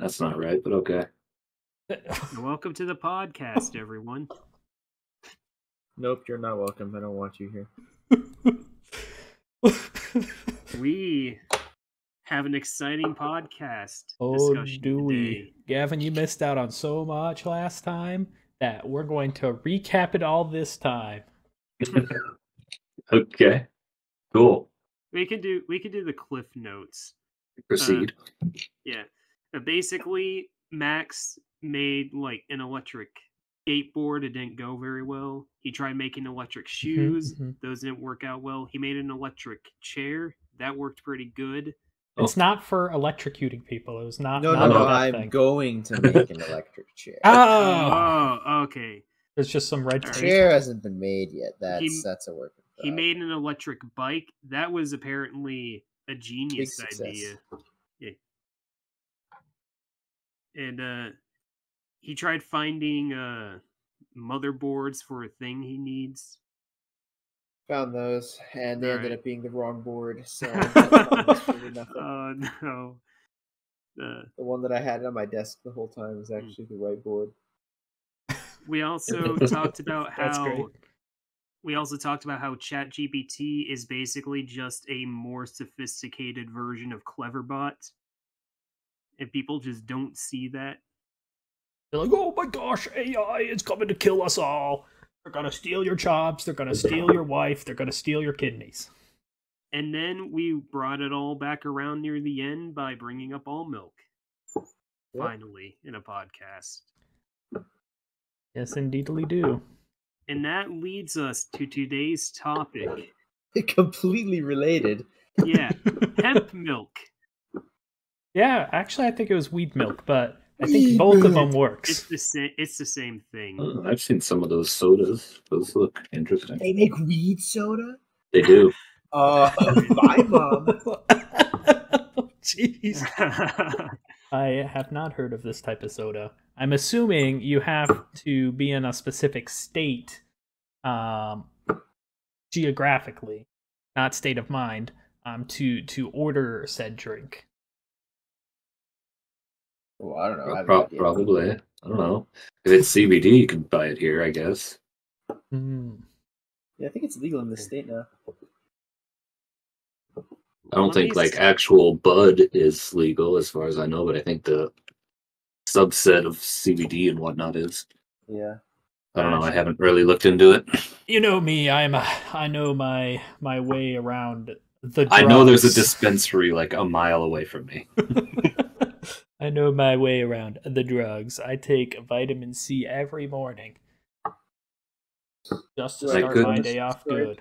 That's not right, but okay. Welcome to the podcast, everyone. Nope, you're not welcome. I don't want you here. We have an exciting podcast discussion today. Oh, do we? Gavin, you missed out on so much last time that we're going to recap it all this time. Okay, cool. We can do the cliff notes. Proceed. Yeah, basically, Max made like an electric skateboard. It didn't go very well. He tried making electric shoes. Mm-hmm. Those didn't work out well. He made an electric chair. That worked pretty good. It's not for electrocuting people. It was not. No. I'm going to make an electric chair. Oh, okay. There's just some red right. Chair hasn't been made yet. That's a work. He made an electric bike. That was apparently a genius idea. Yeah. And he tried finding motherboards for a thing he needs. Found those, and they ended up being the wrong board. So oh no! The one that I had on my desk the whole time was actually the right board. We also talked about how ChatGPT is basically just a more sophisticated version of Cleverbot, and people just don't see that. They're like, "Oh my gosh, AI is coming to kill us all. They're going to steal your jobs, they're going to steal your wife, they're going to steal your kidneys." And then we brought it all back around near the end by bringing up all milk. Yep. Finally, in a podcast. Yes, indeedly do. And that leads us to today's topic. Completely related. Yeah, hemp milk. Yeah, actually I think it was weed milk, but I think both of them works. It's the same thing. Oh, I've seen some of those sodas. Those look interesting. They make weed soda? They do. Bye, Mom. Jeez. I have not heard of this type of soda. I'm assuming you have to be in a specific state geographically, not state of mind, to order said drink. Well, I don't know. Probably. I don't know. If it's CBD, you can buy it here, I guess. Mm. Yeah, I think it's legal in this state now. I don't think like actual bud is legal, as far as I know, but I think the subset of CBD and whatnot is. Yeah. I don't know. I haven't really looked into it. You know me. I know my way around the drugs. I know there's a dispensary like a mile away from me. I know my way around the drugs. I take vitamin C every morning just to start my day off good.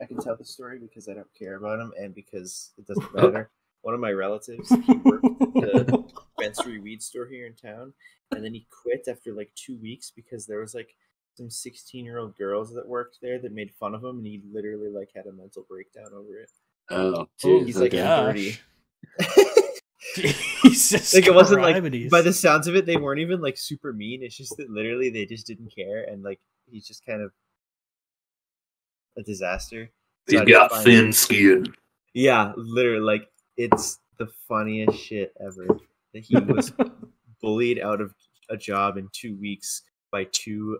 I can tell the story because I don't care about him and because it doesn't matter. One of my relatives, he worked at the dispensary weed store here in town, and then he quit after like 2 weeks because there was like some 16-year-old girls that worked there that made fun of him, and he literally like had a mental breakdown over it. Oh, geez, he's like 30. Jesus, like it wasn't like, by the sounds of it, they weren't even like super mean. It's just that literally they just didn't care, and like he's just kind of a disaster. So he got thin skin. Yeah, literally, like it's the funniest shit ever that he was bullied out of a job in 2 weeks by two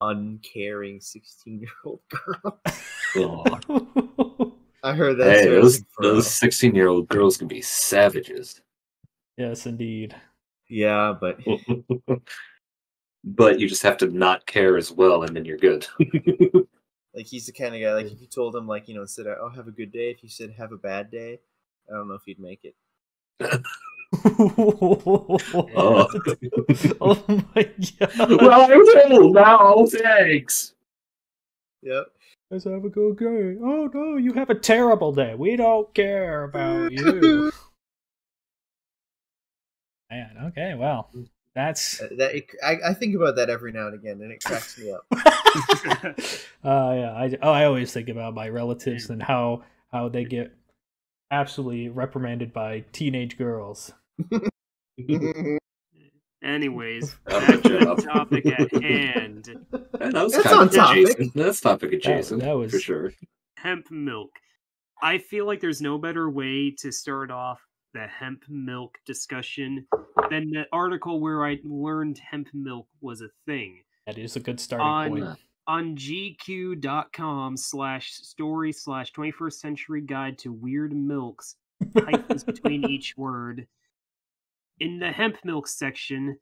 uncaring 16-year-old girls. Oh. I heard that. Hey, those 16-year-old girls can be savages. Yes, indeed. Yeah, but but you just have to not care as well, and then you're good. Like he's the kind of guy. Like if you told him, like, you know, instead of "oh, have a good day," if you said "have a bad day," I don't know if he'd make it. Oh. Oh my god! Well, I will now. Thanks. Yep. Let's have a good day. Oh no, you have a terrible day. We don't care about you. Man, okay, well, that's I think about that every now and again, and it cracks me up. Yeah, I always think about my relatives and how they get absolutely reprimanded by teenage girls. Anyways, back to the topic at hand. That's topic adjacent. That was for sure. Hemp milk. I feel like there's no better way to start off the hemp milk discussion, then the article where I learned hemp milk was a thing. That is a good starting point. On gq.com/story/21st century guide to weird milks, hyphens between each word. In the hemp milk section,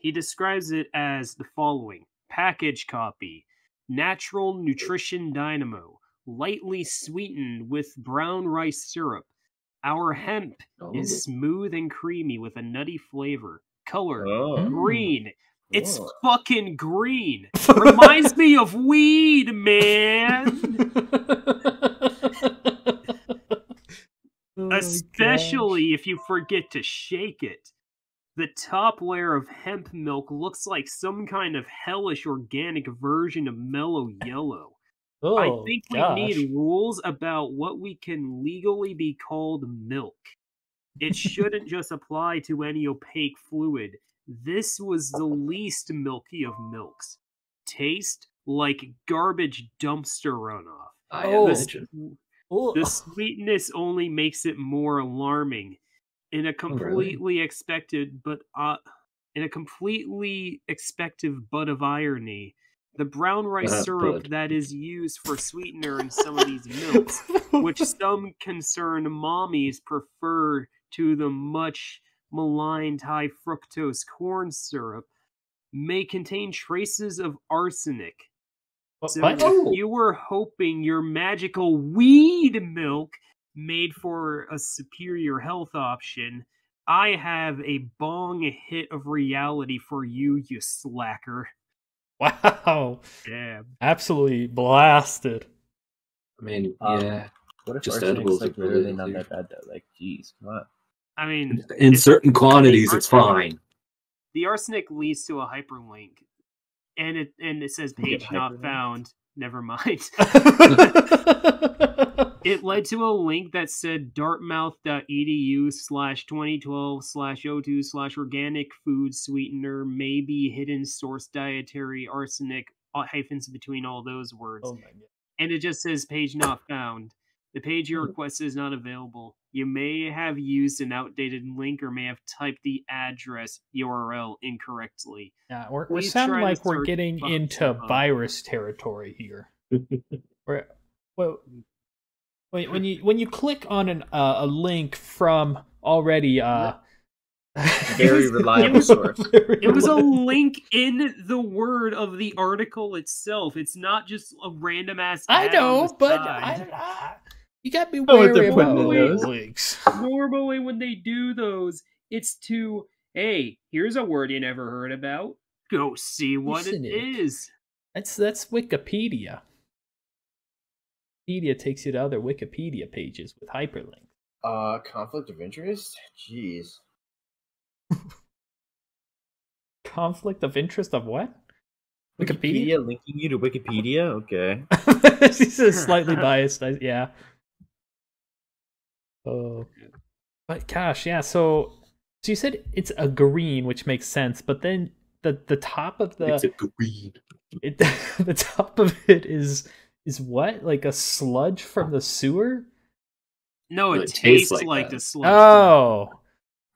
he describes it as the following. Package copy. Natural nutrition dynamo. Lightly sweetened with brown rice syrup. Our hemp is smooth and creamy with a nutty flavor. Color, green. It's fucking green. Reminds me of weed, man. Especially if you forget to shake it. The top layer of hemp milk looks like some kind of hellish organic version of mellow yellow. Oh, I think we need rules about what we can legally be called milk. It shouldn't just apply to any opaque fluid. This was the least milky of milks. Taste like garbage dumpster runoff. The sweetness only makes it more alarming. In a completely expected bud of irony, the brown rice syrup that is used for sweetener in some of these milks, which some concerned mommies prefer to the much maligned high fructose corn syrup, may contain traces of arsenic. So if you were hoping your magical weed milk made for a superior health option, I have a bong hit of reality for you, you slacker. Wow. Damn. Absolutely blasted. I mean, yeah. What if just edibles are really not that bad, though? Like, geez, come on. I mean... In certain quantities, it's fine. The arsenic leads to a hyperlink. And it says page not found. Never mind. It led to a link that said dartmouth.edu/2012/02/organic food sweetener maybe hidden source dietary arsenic hyphens between all those words. Oh my God. And it just says page not found. The page you request is not available. You may have used an outdated link or may have typed the address URL incorrectly. Yeah, we sound like we're getting into virus territory here. Well, when you click on a link from already very reliable source, it was a link in the word of the article itself. It's not just a random ass. I know, but you got to be wary about those links. Normally when they do those, it's to, hey, here's a word you never heard about. Go see what it is. That's Wikipedia. Wikipedia takes you to other Wikipedia pages with hyperlinks. Conflict of interest? Jeez. Conflict of interest of what? Wikipedia linking you to Wikipedia? Okay. This is slightly biased, yeah. Oh, but gosh, yeah. So you said it's a green, which makes sense. But then the top of the the top of it is what, like a sludge from the sewer? No, it tastes like the sludge. Oh,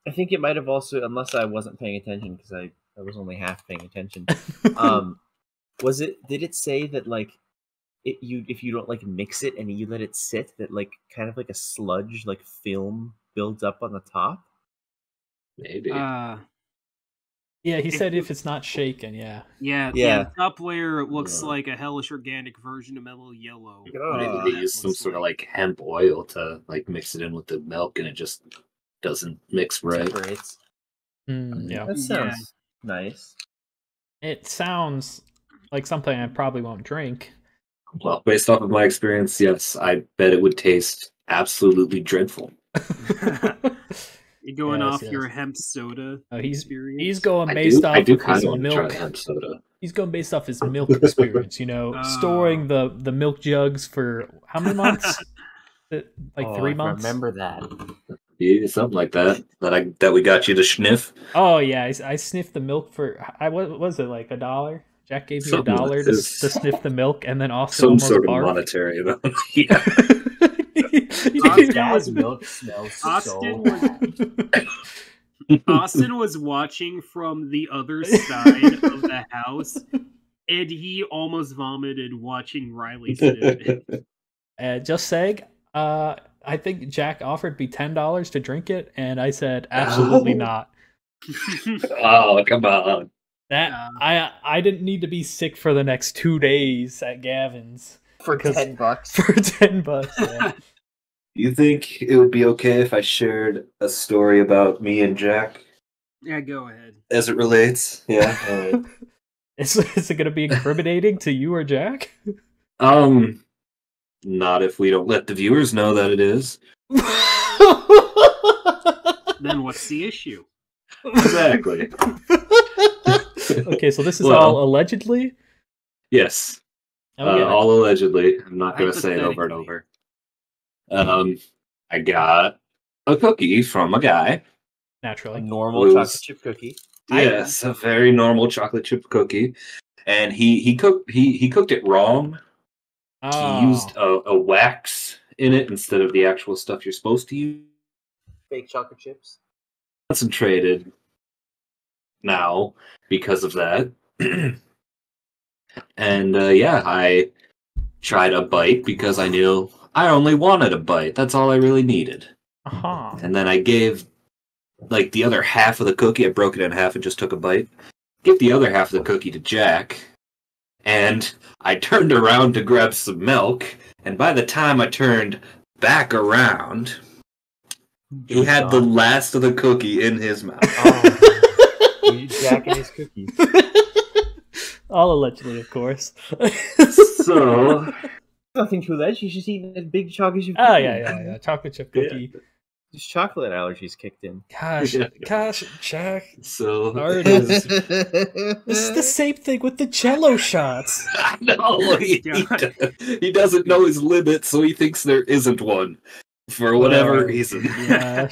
I think it might have also, unless I wasn't paying attention because I was only half paying attention. Was it? Did it say that like? If you don't like mix it and you let it sit, that like kind of like a sludge like film builds up on the top. Maybe. Yeah, he said if it's not shaken, yeah. Yeah. The top layer it looks like a hellish organic version of mellow yellow. Maybe they use some sort of like hemp oil to like mix it in with the milk, and it just doesn't mix right. Yeah, that sounds nice. It sounds like something I probably won't drink. Well, based off of my experience, yes, I bet it would taste absolutely dreadful. You're going off your hemp soda experience? He's going based off his milk. He's going based off his milk experience, you know, storing the milk jugs for how many months? Like 3 months? I remember that. Yeah, something like that. That we got you to sniff? Oh, yeah, I sniffed the milk for, what was it, like $1? Jack gave me $1 to sniff the milk, and then also some sort of monetary amount. Dad's milk smells Austin was watching from the other side of the house, and he almost vomited watching Riley sit in. Just saying, I think Jack offered me $10 to drink it, and I said absolutely not. Oh, come on! I didn't need to be sick for the next 2 days at Gavin's for $10. For $10, yeah. You think it would be okay if I shared a story about me and Jack? Yeah, go ahead. As it relates, yeah. Right. Is it going to be incriminating to you or Jack? Not if we don't let the viewers know that it is. Then what's the issue? Exactly. Okay, so this is all allegedly? Yes. Okay. All allegedly. I'm not going to say it over and over. I got a cookie from a guy. Naturally. A normal chocolate chip cookie. Yes, a very normal chocolate chip cookie. And he cooked it wrong. Oh. He used a wax in it instead of the actual stuff you're supposed to use. Fake chocolate chips. Concentrated now because of that. And yeah, I tried a bite because I knew I only wanted a bite. That's all I really needed. Uh-huh. And then I gave like the other half of the cookie. I broke it in half and just took a bite. Give the other half of the cookie to Jack. And I turned around to grab some milk. And by the time I turned back around, he had the last of the cookie in his mouth. Oh. Jack and his cookie. All allegedly, of course. So... nothing to allege. He's just eating that big chocolate chip cookie. Oh, yeah. Chocolate chip cookie. Yeah. His chocolate allergies kicked in. Gosh, Jack. So... This is the same thing with the Jell-O shots. I know. He doesn't know his limit, so he thinks there isn't one. For whatever reason. Yeah.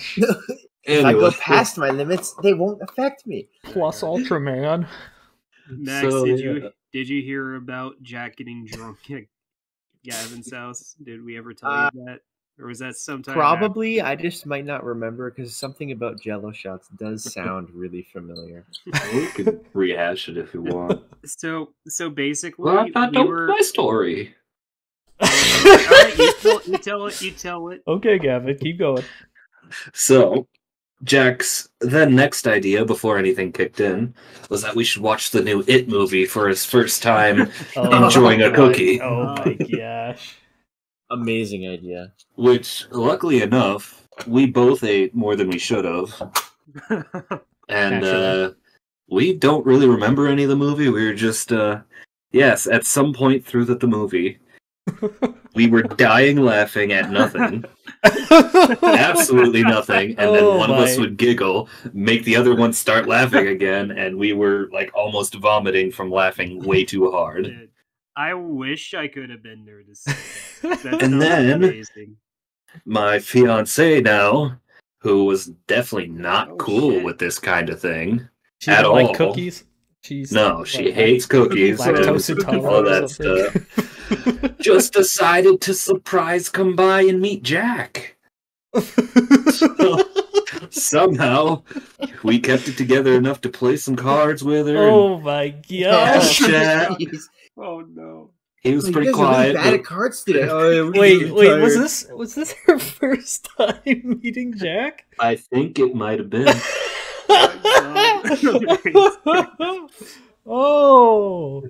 If I go past my limits, they won't affect me. Plus Ultraman. Max, so, did you hear about Jack getting drunk at Gavin's house? Did we ever tell you that? Or was that sometime? Probably. After? I just might not remember because something about Jell-O shots does sound really familiar. We could rehash it if you want. So basically, well, my story. Alright, you tell it. Okay, Gavin, keep going. So, Jack's then next idea, before anything kicked in, was that we should watch the new It movie for his first time enjoying a cookie. Oh my gosh. Amazing idea. Which, luckily enough, we both ate more than we should have. And we don't really remember any of the movie. We were just, yes, at some point through the movie... we were dying laughing at nothing. Absolutely nothing. And then one of us would giggle, make the other one start laughing again, and we were like almost vomiting from laughing way too hard. Dude, I wish I could have been there to see that. And then amazing. My fiancée now, who was definitely not cool with this kind of thing she at all. Like cookies? She's no, she hates cookies and all that stuff. Just decided to surprise come by and meet Jack. So, somehow, we kept it together enough to play some cards with her. Oh my gosh! Oh no! He was pretty quiet. Really bad at cards today. Wait, was this her first time meeting Jack? I think it might have been. Oh,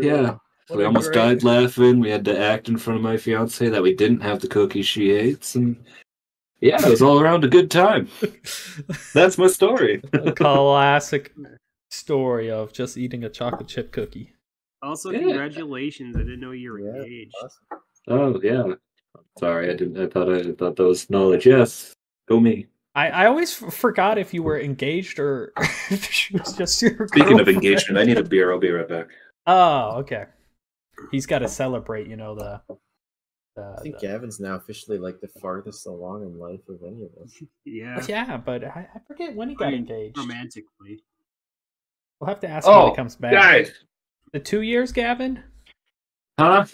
yeah. So we almost died laughing. We had to act in front of my fiance that we didn't have the cookies she hates, and yeah, it was all around a good time. That's my story. A classic story of just eating a chocolate chip cookie. Also, congratulations! I didn't know you were engaged. Awesome. Oh yeah. Sorry, I didn't. I thought that was knowledge. Yes, go me. I always forgot if you were engaged or if she was just your girlfriend. Speaking of engagement, I need a beer. I'll be right back. Oh, okay. He's got to celebrate, you know, I think Gavin's now officially, like, the farthest along in life of any of us. Yeah. Yeah, but I forget when he got engaged. Romantically. We'll have to ask when he comes back. Guys. The 2 years, Gavin? Huh?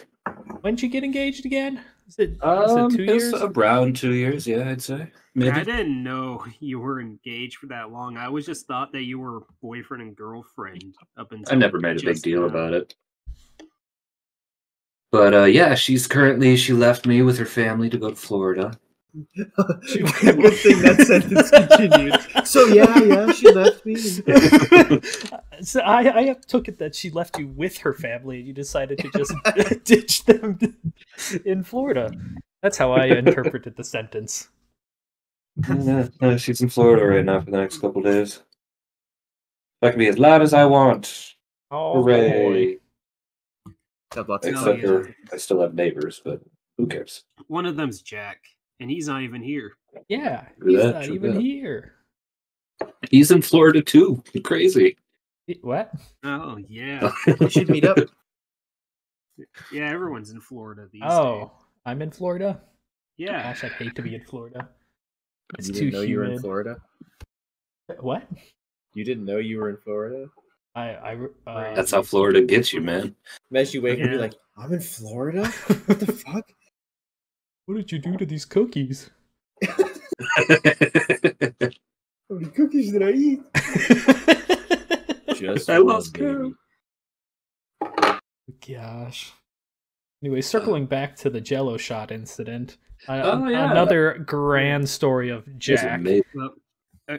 When did you get engaged again? Is it 2 years? Around 2 years, yeah, I'd say. Maybe. I didn't know you were engaged for that long. I always just thought that you were boyfriend and girlfriend up until. I never made a big deal about it. But yeah, she left me with her family to go to Florida. Good thing that sentence continued. So yeah, she left me. So I took it that she left you with her family and you decided to just ditch them in Florida. That's how I interpreted the sentence. No, she's in Florida right now for the next couple days. I can be as loud as I want. Oh, hooray. Boy. Except for I still have neighbors, but who cares? One of them's Jack, and he's not even here. Yeah, he's not even here. He's in Florida too. Crazy. What? Oh yeah, we should meet up. Yeah, everyone's in Florida these days. Oh, I'm in Florida. Yeah. Gosh, I'd hate to be in Florida. It's too humid. You didn't know you were in Florida? What? You didn't know you were in Florida? That's how Florida gets you, man. As you wake up, you're like, I'm in Florida? What the fuck? What did you do to these cookies? How many cookies did I eat? I lost count. Gosh. Anyway, circling back to the Jell-O shot incident. Another grand story of Jack.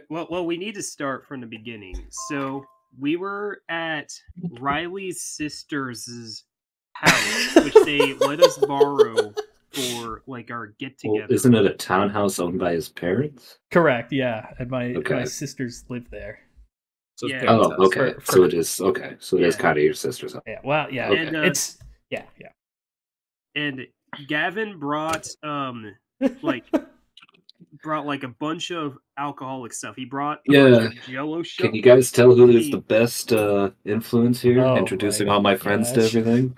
Well, we need to start from the beginning. So... we were at Riley's sister's house, which they let us borrow for like our get-together. Well, isn't it a townhouse owned by his parents? Correct, yeah. And my sisters live there. So yeah. Oh, okay. So it is okay. So it is kind of your sister's house. Yeah, well, yeah. Okay. And, it's And Gavin brought like a bunch of alcoholic stuff. He brought Jell-O shot. Can you guys tell who is the best influence here? Oh, introducing all my friends to everything.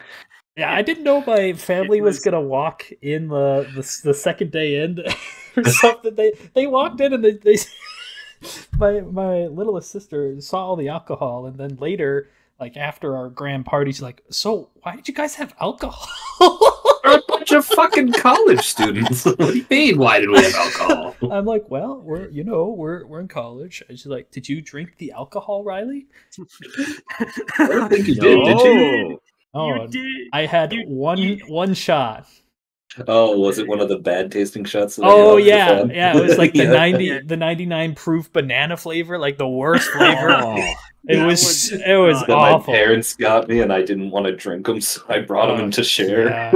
Yeah, I didn't know my family was gonna walk in the second day in or something. They walked in and they my littlest sister saw all the alcohol, and then later, like after our grand party, she's like, "So why did you guys have alcohol?" A bunch of fucking college students. What do you mean? Why did we have alcohol? I'm like, well, we're in college. And she's like, did you drink the alcohol, Riley? I don't think you did. Did you? Oh, you did. I had one shot. Oh, was it one of the bad tasting shots? Oh yeah, yeah. It was like the 99 proof banana flavor, like the worst flavor. Oh. It was awful. My parents got me, and I didn't want to drink them, so I brought them to share.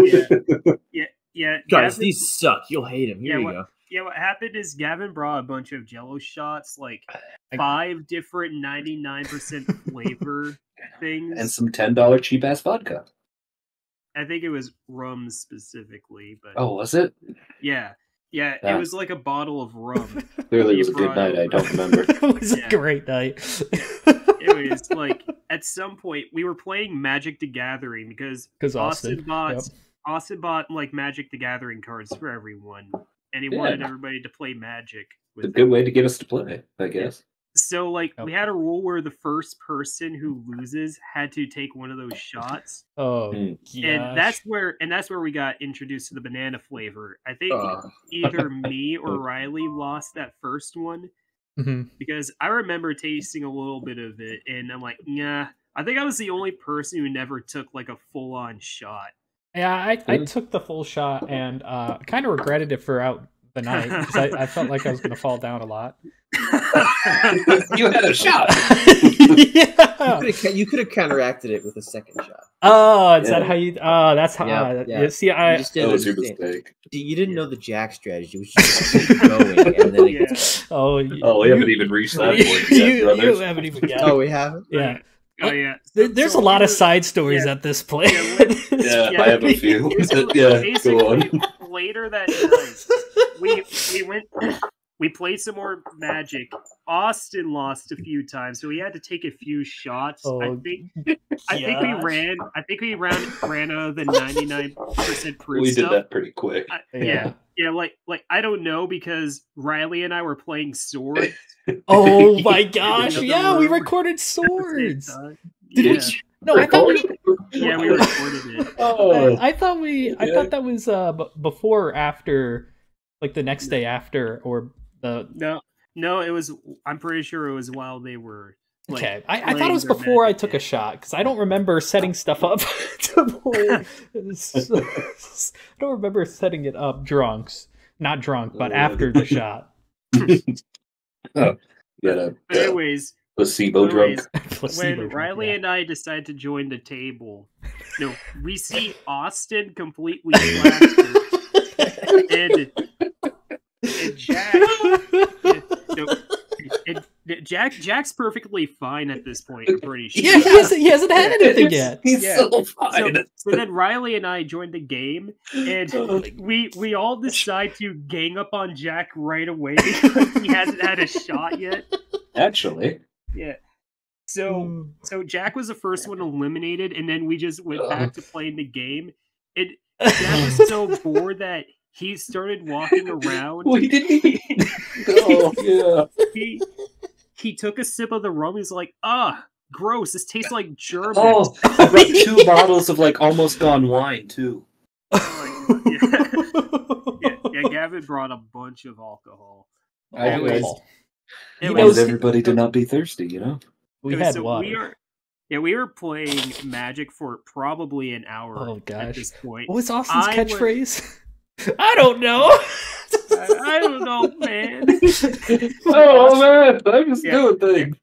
Yeah. Guys, Gavin, these suck. You'll hate them. Here you go. Yeah, what happened is Gavin brought a bunch of Jell-O shots, like 5 different 99% flavor things, and some $10 cheap ass vodka. I think it was rum specifically, but was it? Yeah. Yeah, it was like a bottle of rum. Clearly it was a good night, I don't remember. It was a great night. It was like, at some point, we were playing Magic the Gathering because Austin bought like Magic the Gathering cards for everyone, and he wanted everybody to play Magic. It's a good way to get us to play, I guess. So like, we had a rule where the first person who loses had to take one of those shots. Oh, and that's where we got introduced to the banana flavor. I think either me or Riley lost that first one because I remember tasting a little bit of it, and I'm like, nah. I think I was the only person who never took like a full on shot. Yeah, I took the full shot and kind of regretted it throughout the night because I felt like I was going to fall down a lot. You had a shot. You could have counteracted it with a second shot. Oh, is that how you? Oh, that's how. See, that was your mistake. You didn't know the Jack strategy. We just going, and then we haven't even reached that point. You haven't even got. Oh, we haven't. Yeah. Oh yeah. There's a lot of side stories at this point. Yeah, I have a few. Go on. Later that night, we went. We played some more Magic. Austin lost a few times, so he had to take a few shots. Oh, I think we ran out of the 99% proof. We did that pretty quick. I don't know because Riley and I were playing Swords. Oh my gosh! Yeah, we recorded Swords. Did we? No, yeah, we recorded it. Oh, I thought that was before or after, like the next day after, or the no, it was. I'm pretty sure it was while they were. Like, okay, I thought it was before I took a shot because I don't remember setting stuff up. I don't remember setting it up. Not drunk, but after the shot. Oh, yeah. Anyways. Placebo drunk. When Riley and I decide to join the table, we see Austin completely plastered, and Jack, Jack's perfectly fine at this point. I'm pretty sure. Yeah, he hasn't had anything yet. He's so fine. So then Riley and I joined the game, and we all decide to gang up on Jack right away because he hasn't had a shot yet. Actually. Yeah. So Jack was the first one eliminated, and then we just went back to playing the game. And Jack was so bored that he started walking around. Well, he didn't even... Oh, yeah. He took a sip of the rum. He's like, gross. This tastes like German. Oh, I brought two bottles of, like, almost gone wine, too. Oh, yeah, Gavin brought a bunch of alcohol. He knows everybody to not be thirsty, you know? We were playing Magic for probably an hour at this point. What was Austin's catchphrase? I don't know. I don't know, man. Oh, man. I'm just doing things.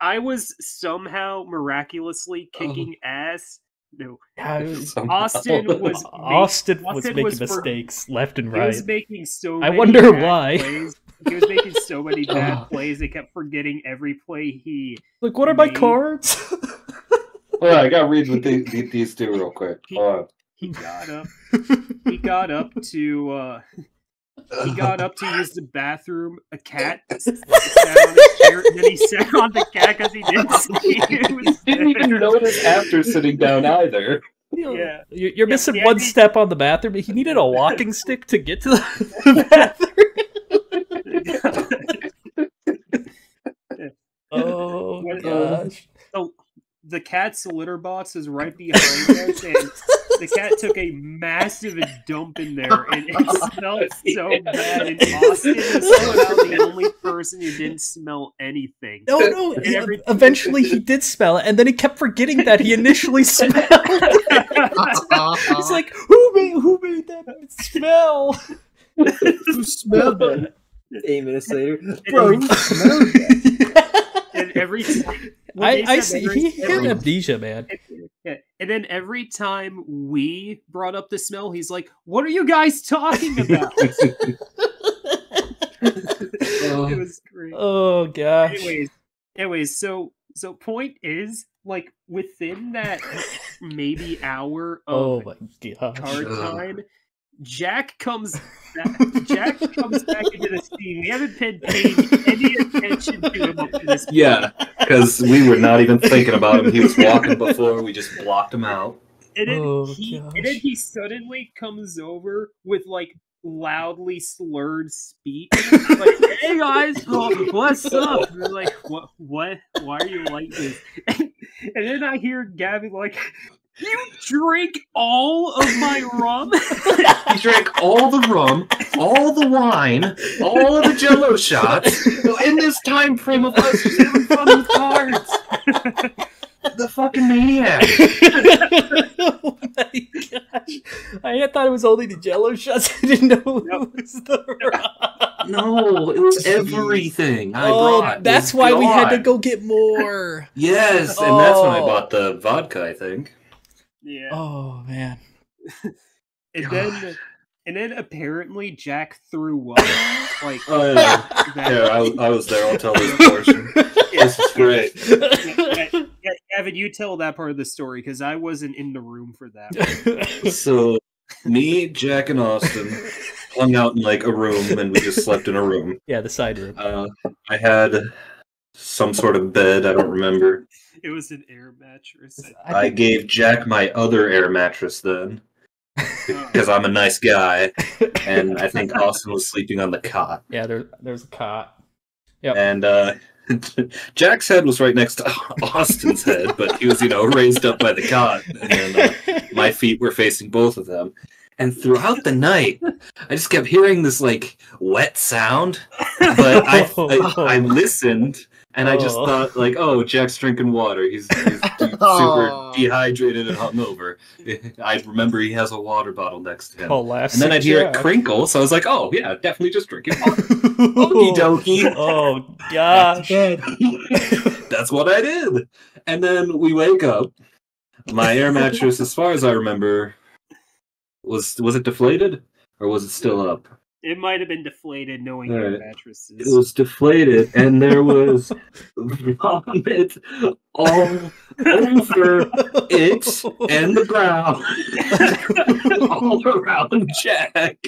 I was somehow miraculously kicking ass. No. Austin was making mistakes left and right. He was making so many plays. He was making so many bad plays. They kept forgetting every play he Like, what are my cards? Well, I gotta read with these two real quick. He got up to use the bathroom. A cat sat on his chair, and then he sat on the cat because he didn't see it. He didn't even notice after sitting down either. Yeah. You're missing one step on the bathroom. He needed a walking stick to get to the bathroom. Oh, gosh. So the cat's litter box is right behind us, and the cat took a massive dump in there, and it smelled so bad. And Austin is somehow the only person who didn't smell anything. No. Eventually, he did smell it, and then he kept forgetting that he initially smelled it. He's like, "Who made that smell? Who smelled it?" 8 minutes later, bro, who smelled that? And every time. I see. He had amnesia, man. And then every time we brought up the smell, he's like, "What are you guys talking about?" It was great. Oh gosh. Anyways, so point is, like, within that maybe hour of card time, Jack comes back into the scene. We haven't paid any attention to him up to this point. Yeah, because we were not even thinking about him. He was walking before. We just blocked him out. And then, he suddenly comes over with, like, loudly slurred speech. Like, "Hey, guys, what's up?" And we're like, what? Why are you like this? And then I hear Gavin, like... "You drink all of my rum?" You drank all the rum, all the wine, all of the Jello shots. In this time frame of us just having fun with cards. The fucking maniac. Oh my gosh. I thought it was only the Jello shots. I didn't know it was the rum. No, it was everything I brought. That's why we had to go get more. Yes, and that's when I bought the vodka, I think. Yeah. Oh man. and then apparently Jack threw up. Like, I was there. I'll tell this portion. This is great. Yeah, Gavin, you tell that part of the story because I wasn't in the room for that. So, me, Jack, and Austin hung out in like a room, and we just slept in a room. Yeah, the side room. I had some sort of bed. I don't remember. It was an air mattress. I gave Jack my other air mattress then, because I'm a nice guy, and I think Austin was sleeping on the cot. Yeah, there's a cot. Yep. And Jack's head was right next to Austin's head, but he was, you know, raised up by the cot, and my feet were facing both of them. And throughout the night, I just kept hearing this, like, wet sound, but I listened, and I just thought, like, oh, Jack's drinking water. He's super dehydrated and hungover. I remember he has a water bottle next to him. And then I'd hear it crinkle, so I was like, oh, yeah, definitely just drinking water. Okie dokie. Oh, gosh. That's what I did. And then we wake up. My air mattress, as far as I remember... Was it deflated, or was it still up? It might have been deflated, knowing your mattresses. It was deflated, and there was vomit all over it and the ground, all around Jack.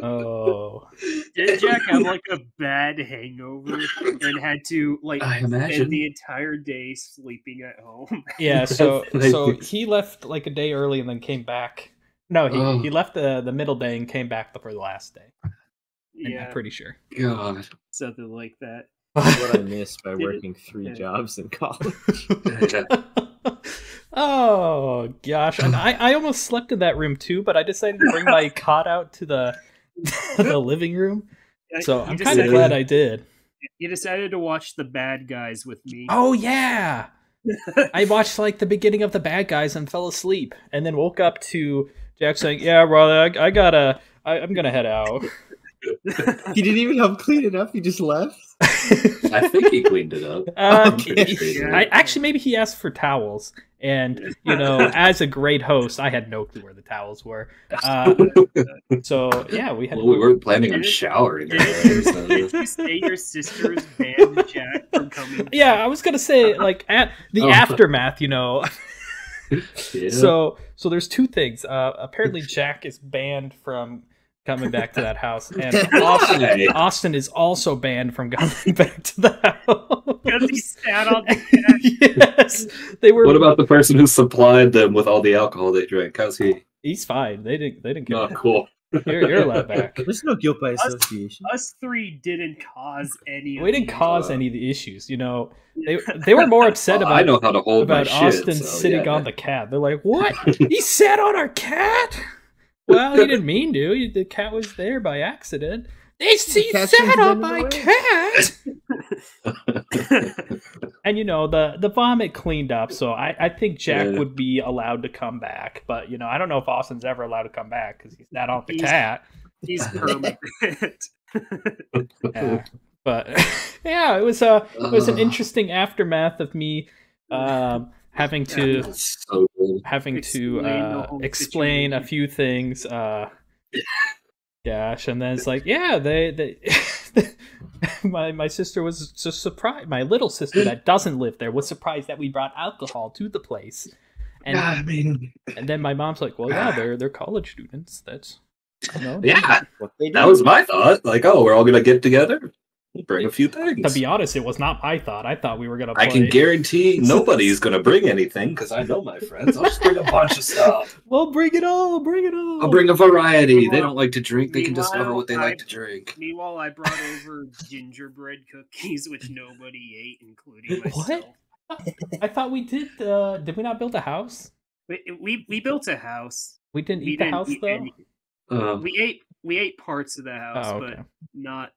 Oh, did Jack have like a bad hangover and had to like spend the entire day sleeping at home? Yeah, so he left like a day early and then came back. No, he left the middle day and came back for the last day. Yeah, I'm pretty sure. God, something like that. What I missed by working three jobs in college. Oh gosh, and I almost slept in that room too, but I decided to bring my cot out to the living room, so I'm kind of glad I did. You decided to watch The Bad Guys with me. Oh yeah, I watched like the beginning of The Bad Guys and fell asleep, and then woke up to Jack saying, "Yeah, brother, I'm gonna head out." He didn't even help clean it up. He just left. I think he cleaned it up. Actually, maybe he asked for towels. And, you know, as a great host, I had no clue where the towels were. So, yeah, we had... Well, we weren't planning on showering. Did you say your sisters banned Jack from coming? Yeah, I was going to say, like, at the aftermath, you know. Yeah. So there's two things. Apparently, Jack is banned from... coming back to that house, and Austin is also banned from coming back to the house because he sat on the yes, they were. What about the person who supplied them with all the alcohol they drank? How's he? He's fine. They didn't. Oh, cool. You're allowed back. There's no guilt by association. Us three didn't cause any. We didn't cause any of the issues. You know, they were more upset about. I know how to hold about Austin sitting on the cat. They're like, what? He sat on our cat. Well, he didn't mean to. The cat was there by accident. They see sat on my cat. And you know the vomit cleaned up, so I think Jack would be allowed to come back. But you know I don't know if Austin's ever allowed to come back because he's not on the cat. He's permanent. But yeah, it was an interesting aftermath of me. Having to explain a few things, gosh, and then it's like, yeah, they my sister was so surprised. My little sister that doesn't live there was surprised that we brought alcohol to the place, and I mean, and then my mom's like, well, yeah, they're college students. That's that was my thought. Like, oh, we're all gonna get together. Bring a few things. To be honest, it was not my thought. I thought we were going to play. I can guarantee nobody's going to bring anything because I know my friends. I'll just bring a bunch of stuff. Well, bring it all. Bring it all. I'll bring a variety. They don't like to drink. They can discover what they like to drink. Meanwhile, I brought over gingerbread cookies, which nobody ate, including myself. What? I thought we did. Did we not build a house? We built a house. We didn't eat the house, though? We ate parts of the house, but not...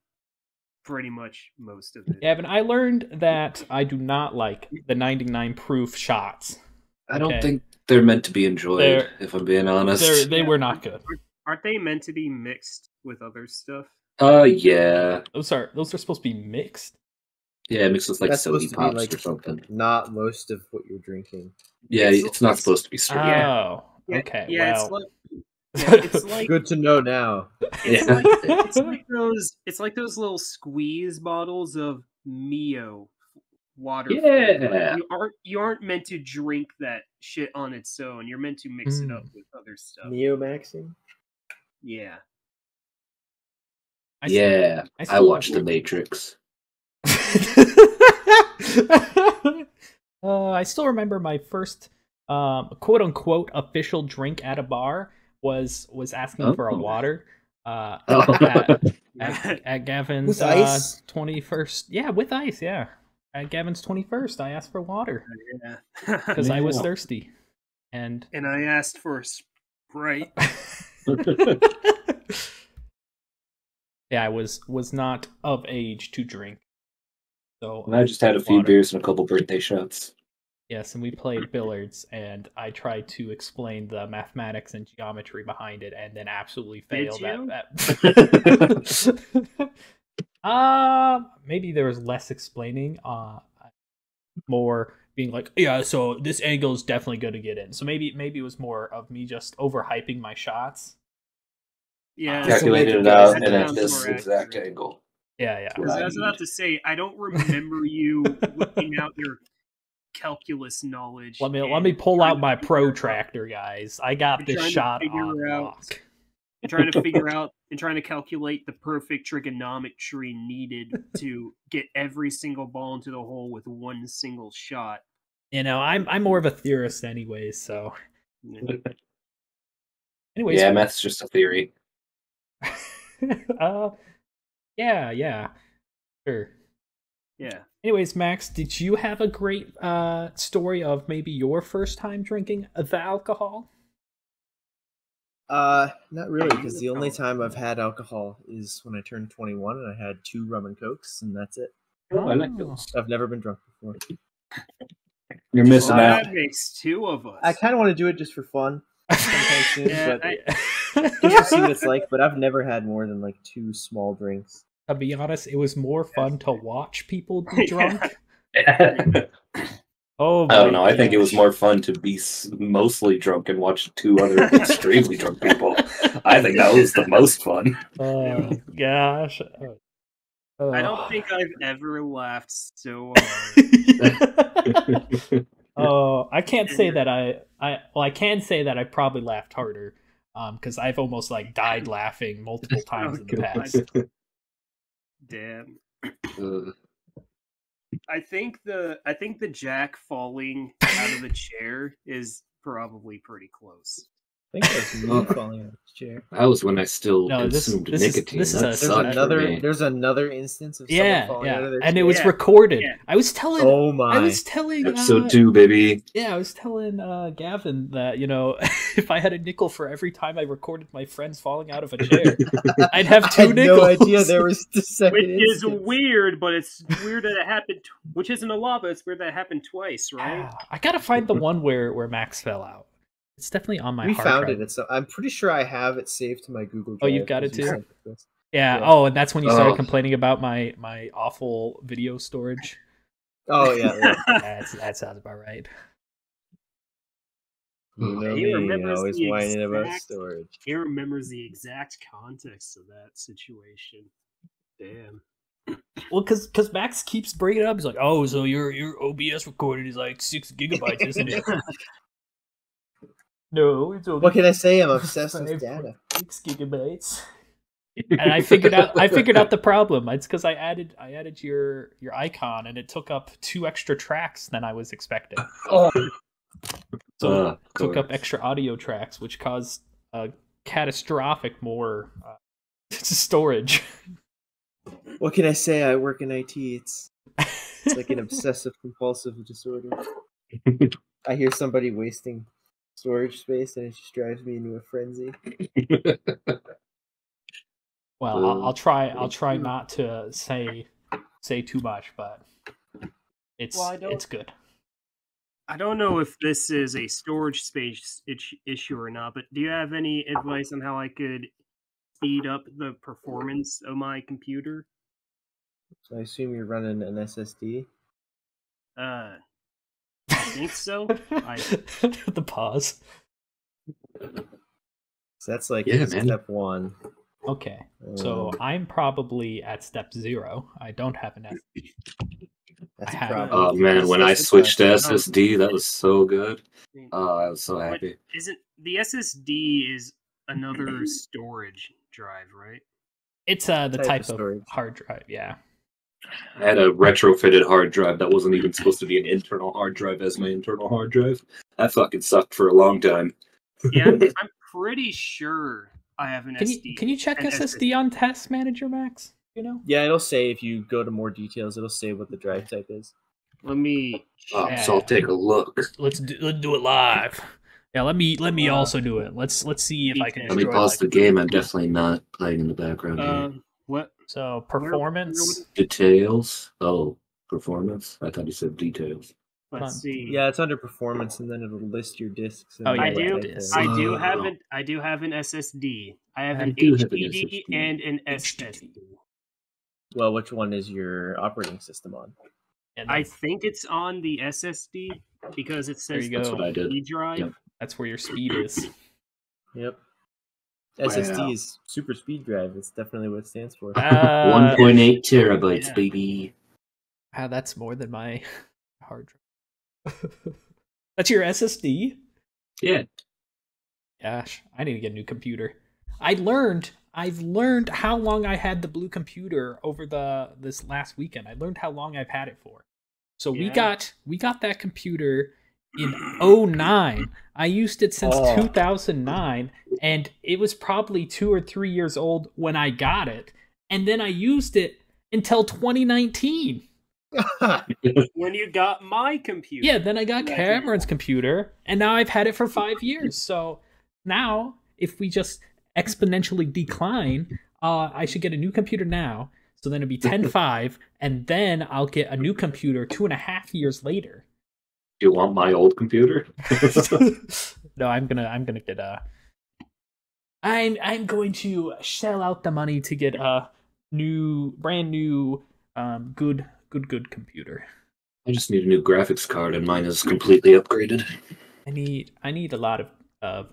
pretty much most of it. Evan, I learned that I do not like the 99 proof shots. I don't think they're meant to be enjoyed, if I'm being honest. They were not good. Aren't they meant to be mixed with other stuff? Yeah. Those are supposed to be mixed? Yeah, mixed with like soda pops or something. Not most of what you're drinking. Yeah, it's not supposed to be straight. Oh, okay. Yeah, wow. It's like, good to know now. It's like those little squeeze bottles of Mio water. Yeah, you aren't meant to drink that shit on its own. You're meant to mix it up with other stuff. Mio maxing. Yeah. I watched The Matrix. I still remember my first quote unquote official drink at a bar. Was asking for a water at Gavin's 21st. Yeah, with ice. Yeah, at Gavin's 21st, I asked for water because I was thirsty, and I asked for a Sprite. Yeah, I was not of age to drink. So I just had a few beers and a couple birthday shots. Yes, and we played billiards, and I tried to explain the mathematics and geometry behind it, and then absolutely failed at that. Maybe there was less explaining, more being like, yeah, so this angle is definitely going to get in. So maybe it was more of me just overhyping my shots. Yeah, calculated it out, and at this exact angle. Yeah, yeah. Because I was about to say, I don't remember you looking out your calculus knowledge. Let me pull out my protractor, guys. I got this shot on lock. I'm trying to figure out and trying to calculate the perfect trigonometry needed to get every single ball into the hole with one single shot. You know, I'm more of a theorist anyway, so. Anyways, yeah, math's just a theory. Yeah. Sure. Yeah. Anyways, Max, did you have a great story of maybe your first time drinking the alcohol? Not really, because the only time I've had alcohol is when I turned 21 and I had 2 rum and cokes, and that's it. Oh, I like those. I've never been drunk before. You're missing out. That makes 2 of us. I kind of want to do it just for fun sometime soon, just to see what it's like, but I've never had more than like 2 small drinks. To be honest, it was more fun to watch people be drunk. Oh, I don't know. I think it was more fun to be mostly drunk and watch 2 other extremely drunk people. I think that was the most fun. Oh, gosh. Oh. I don't think I've ever laughed so hard. Oh, I can't say that I can say that I probably laughed harder, because I've almost like died laughing multiple times in the past. Damn. I think the Jack falling out of the chair is probably pretty close. I think that's me falling out of the chair. That was when I still consumed nicotine. There's another instance of someone falling out of their chair. And it was recorded. Yeah. I was telling episode 2, baby. Yeah, I was telling Gavin that, you know, if I had a nickel for every time I recorded my friends falling out of a chair, I'd have 2 nickels. I had no idea there was the second instance. Which is weird, but it's weird that it happened, which isn't a law, but it's weird that it happened twice, right? I gotta find the one where Max fell out. It's definitely on my hard drive. We found it. So I'm pretty sure I have it saved to my Google Drive. Oh, you've got it too? Yeah. Oh, and that's when you started complaining about my awful video storage. Oh, yeah. That sounds about right. He remembers the exact context of that situation. Damn. Well, because Max keeps bringing it up. He's like, oh, so your OBS recorded is like 6 gigabytes, isn't it? No, it's okay. What can I say? I'm obsessed with data. 6 gigabytes. And I figured out the problem. It's because I added your icon, and it took up 2 extra tracks than I was expecting. Oh. So it took up extra audio tracks, which caused a catastrophic more storage. What can I say? I work in IT. It's like an obsessive compulsive disorder. I hear somebody wasting storage space, and it just drives me into a frenzy. Well, I'll try not to say too much, but it's good. I don't know if this is a storage space issue or not, but do you have any advice on how I could speed up the performance of my computer? So I assume you're running an SSD. I think so. The pause. So that's like step 1. Okay, so I'm probably at step 0. I don't have an SSD. Oh man, when I switched to SSD, that was so good. Oh, I was so happy. Isn't the SSD is another storage drive, right? It's the type of hard drive, yeah. I had a retrofitted hard drive that wasn't even supposed to be an internal hard drive as my internal hard drive. That fucking sucked for a long time. Yeah, I'm pretty sure I have an SD. Can you check SSD on Task Manager, Max? You know? Yeah, it'll say if you go to more details, it'll say what the drive type is. Let me check. So I'll take a look. Let's do it live. Yeah, let me also do it. Let's see if I can. Let me pause the game. I'm definitely not playing in the background. What? So performance details. Oh, performance. I thought you said details. Let's see. Yeah, it's under performance, and then it'll list your discs. And I do have an SSD. I have an HDD and an SSD. Well, which one is your operating system on? I think it's on the SSD because it says that's what I did. Drive. Yep. That's where your speed is. Yep. Wow. SSD is super speed drive. It's definitely what it stands for. 1.8 terabytes, yeah. Baby. Wow, that's more than my hard drive. That's your SSD? Yeah. Gosh, I need to get a new computer. I've learned how long I had the blue computer over this last weekend. I learned how long I've had it for. So yeah. we got that computer in 2009. I used it since 2009, and it was probably 2 or 3 years old when I got it, and then I used it until 2019. When you got my computer. Yeah, then I got Cameron's computer, and now I've had it for 5 years. So now, if we just exponentially decline, I should get a new computer now. So then it'll be 10.5, and then I'll get a new computer 2.5 years later. Do you want my old computer? No, I'm gonna get a. I'm going to shell out the money to get a brand new, good computer. I just need a new graphics card, and mine is completely upgraded. I need a lot of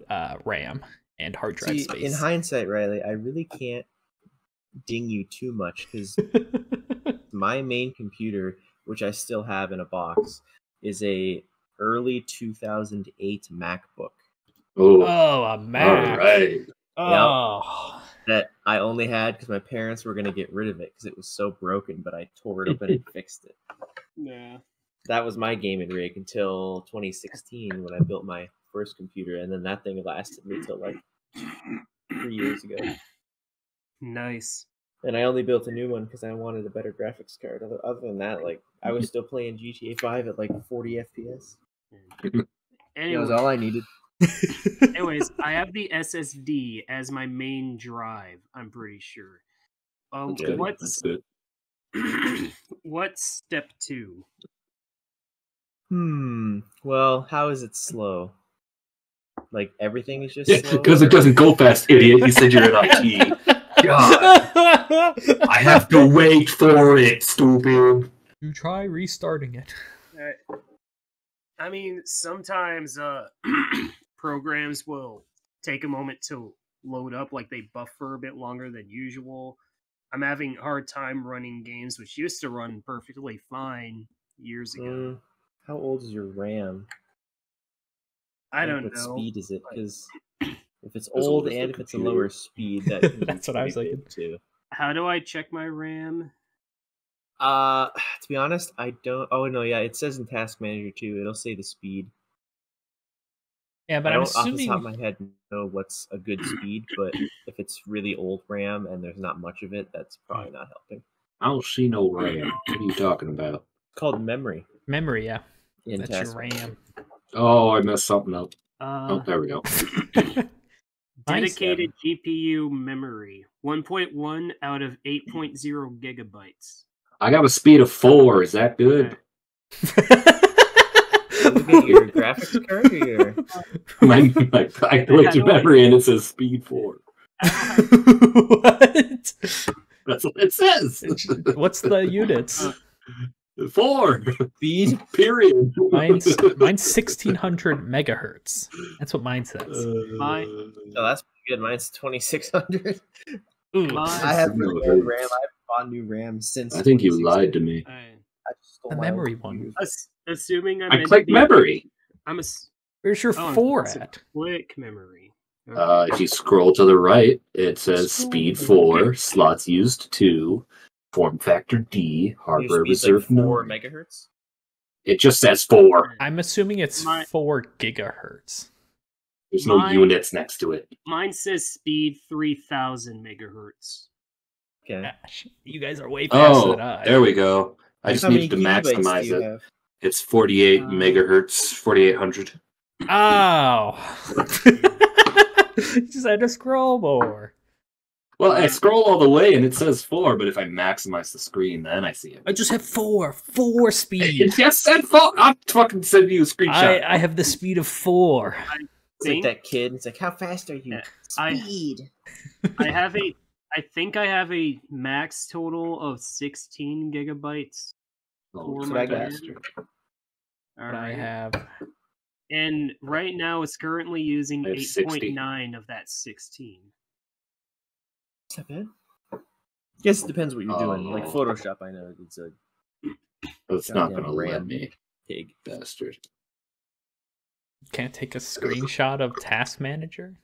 RAM and hard drive space. In hindsight, Riley, I really can't ding you too much because my main computer, which I still have in a box, is a early 2008 MacBook. Oh, a Mac! All right. Oh. Yep. That I only had because my parents were going to get rid of it because it was so broken, but I tore it open and fixed it. Yeah. That was my gaming rig until 2016 when I built my first computer, and then that thing lasted me till like 3 years ago. Nice. And I only built a new one because I wanted a better graphics card. Other than that, like, I was still playing GTA 5 at like 40 FPS. Anyway. That was all I needed. Anyways, I have the SSD as my main drive, I'm pretty sure. Okay, what's step two? Well, how is it slow? Like, everything is just slow? Because it doesn't go fast, idiot. You said you're in IT. God. I have to wait for it, stupid. You try restarting it. I mean, sometimes programs will take a moment to load up, like they buffer a bit longer than usual. I'm having a hard time running games, which used to run perfectly fine years ago. How old is your RAM? I don't know. What speed is it? Because if it's old and if it's a lower speed, that's what I was looking to. How do I check my RAM? To be honest, I don't. Oh no, yeah, it says in Task Manager too. It'll say the speed. Yeah, but I'm assuming off the top of my head know what's a good speed. But if it's really old RAM and there's not much of it, that's probably not helping. I don't see no RAM. What are you talking about? It's called memory. Memory, yeah. That's your RAM. Oh, I messed something up. Oh, there we go. Dedicated GPU memory, 1.1 out of 8.0 gigabytes. I got a speed of 4. Is that good? Your graphics card or your... I looked at memory and it says speed 4. What? That's what it says. What's the units? 4. Speed, period. Mine's 1600 megahertz. That's what mine says. Oh, that's pretty good. Mine's 2600. I have no RAM. Bought new RAM since. I think you lied to me. I just stole the memory one. Assuming I clicked memory. Where's your 4 at? Click memory. Okay. If you scroll to the right, it says speed 4, slots used 2, form factor D, hardware reserve like 4 megahertz. It just says 4. I'm assuming it's 4 gigahertz. There's no units next to it. Mine says speed 3,000 megahertz. Okay. Gosh, you guys are way faster than I. There we go. I just needed to maximize it. It's 48 megahertz, 4,800. Oh. You just had to scroll more. Well, I scroll all the way and it says 4, but if I maximize the screen, then I see it. I just have 4 speed. It just said 4. I'm fucking sending you a screenshot. I have the speed of 4. It's like that kid. It's like, how fast are you? Speed. I think I have a max total of 16 gigabytes. Oh, that's what I got. All right. I have. And right now it's currently using 8.9 of that 16. Is that bad? I guess it depends what you're doing. Like Photoshop, I know it's a. It's not gonna let me, pig bastard. Can't take a screenshot of Task Manager.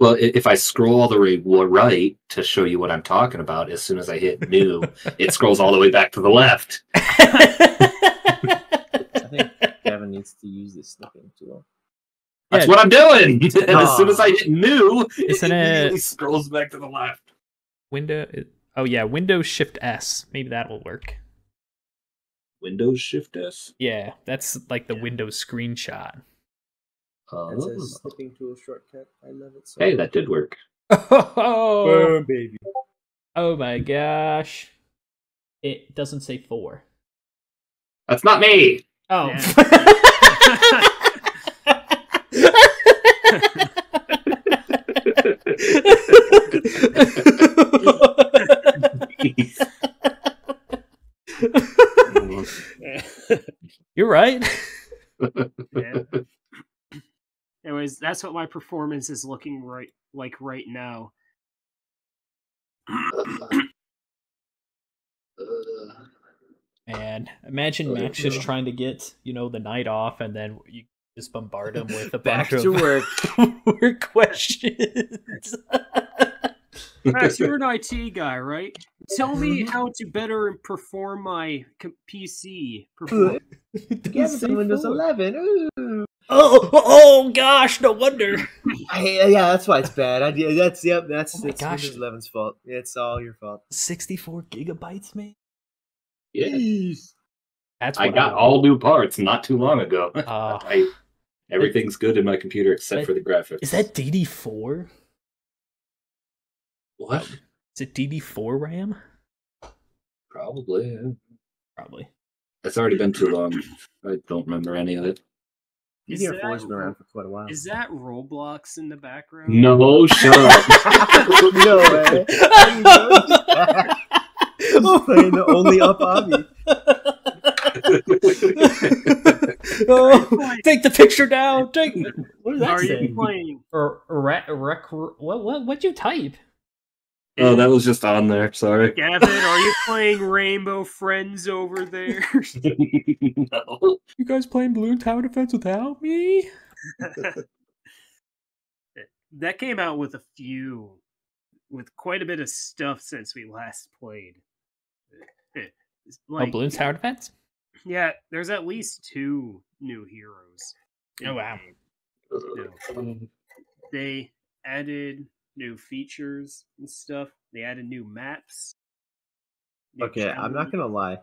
Well, if I scroll all the way right to show you what I'm talking about, as soon as I hit new, it scrolls all the way back to the left. I think Gavin needs to use this snipping tool. That's what I'm doing. And as soon as I hit new, it scrolls back to the left. Windows Shift S. Maybe that will work. Windows Shift S. Yeah, that's like the Windows screenshot. That's a snipping tool shortcut. I love it so much. Hey, that did work. Oh, baby. Oh my gosh. It doesn't say 4. That's not me. Oh. You're right. Yeah. Anyways, that's what my performance is looking like right now. Man, imagine Max just trying to get, the night off, and then you just bombard him with a bunch of weird questions. Max, you're an IT guy, right? Tell me how to better perform my PC performance. Windows 11. Ooh. Oh gosh! No wonder. Yeah, that's why it's bad. That's Windows 11's fault. Yeah, it's all your fault. 64 gigabytes, man. Yeah, that's. I got all new parts not too long ago. Everything's good in my computer except for the graphics. Is that DD4? What? Is it DD4 RAM? Probably. Yeah. Probably. It's already been too long. I don't remember any of it. DDR4's been around for quite a while. Is that Roblox in the background? No, shut up. No way. I'm playing the only up obby. Oh, take the picture down. Take. What does that say? Are you playing? What'd you type? Oh, that was just on there. Sorry. Gavin, are you playing Rainbow Friends over there? No. You guys playing Balloon Tower Defense without me? That came out with quite a bit of stuff since we last played. Like, Balloon Tower Defense? Yeah, there's at least 2 new heroes. Oh, wow. They added new features and stuff. They added new maps. Challenges. I'm not gonna lie.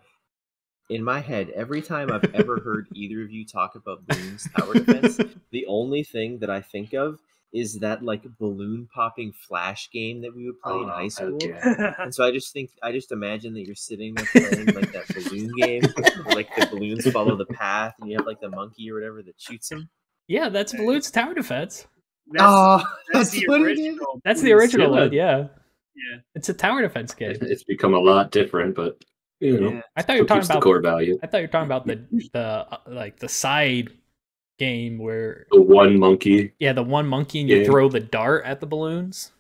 In my head, every time I've ever heard either of you talk about Bloons Tower Defense, the only thing that I think of is that like balloon popping flash game that we would play in high school. Okay. And so I just imagine that you're sitting there playing like that balloon game, where, like the balloons follow the path, and you have like the monkey or whatever that shoots them. Yeah, that's Bloons Tower Defense. That's the original one, yeah. It's a tower defense game. It's become a lot different, but I thought you were talking about the core value. I thought you were talking about the side game where the one monkey. Yeah, the one monkey, and you throw the dart at the balloons.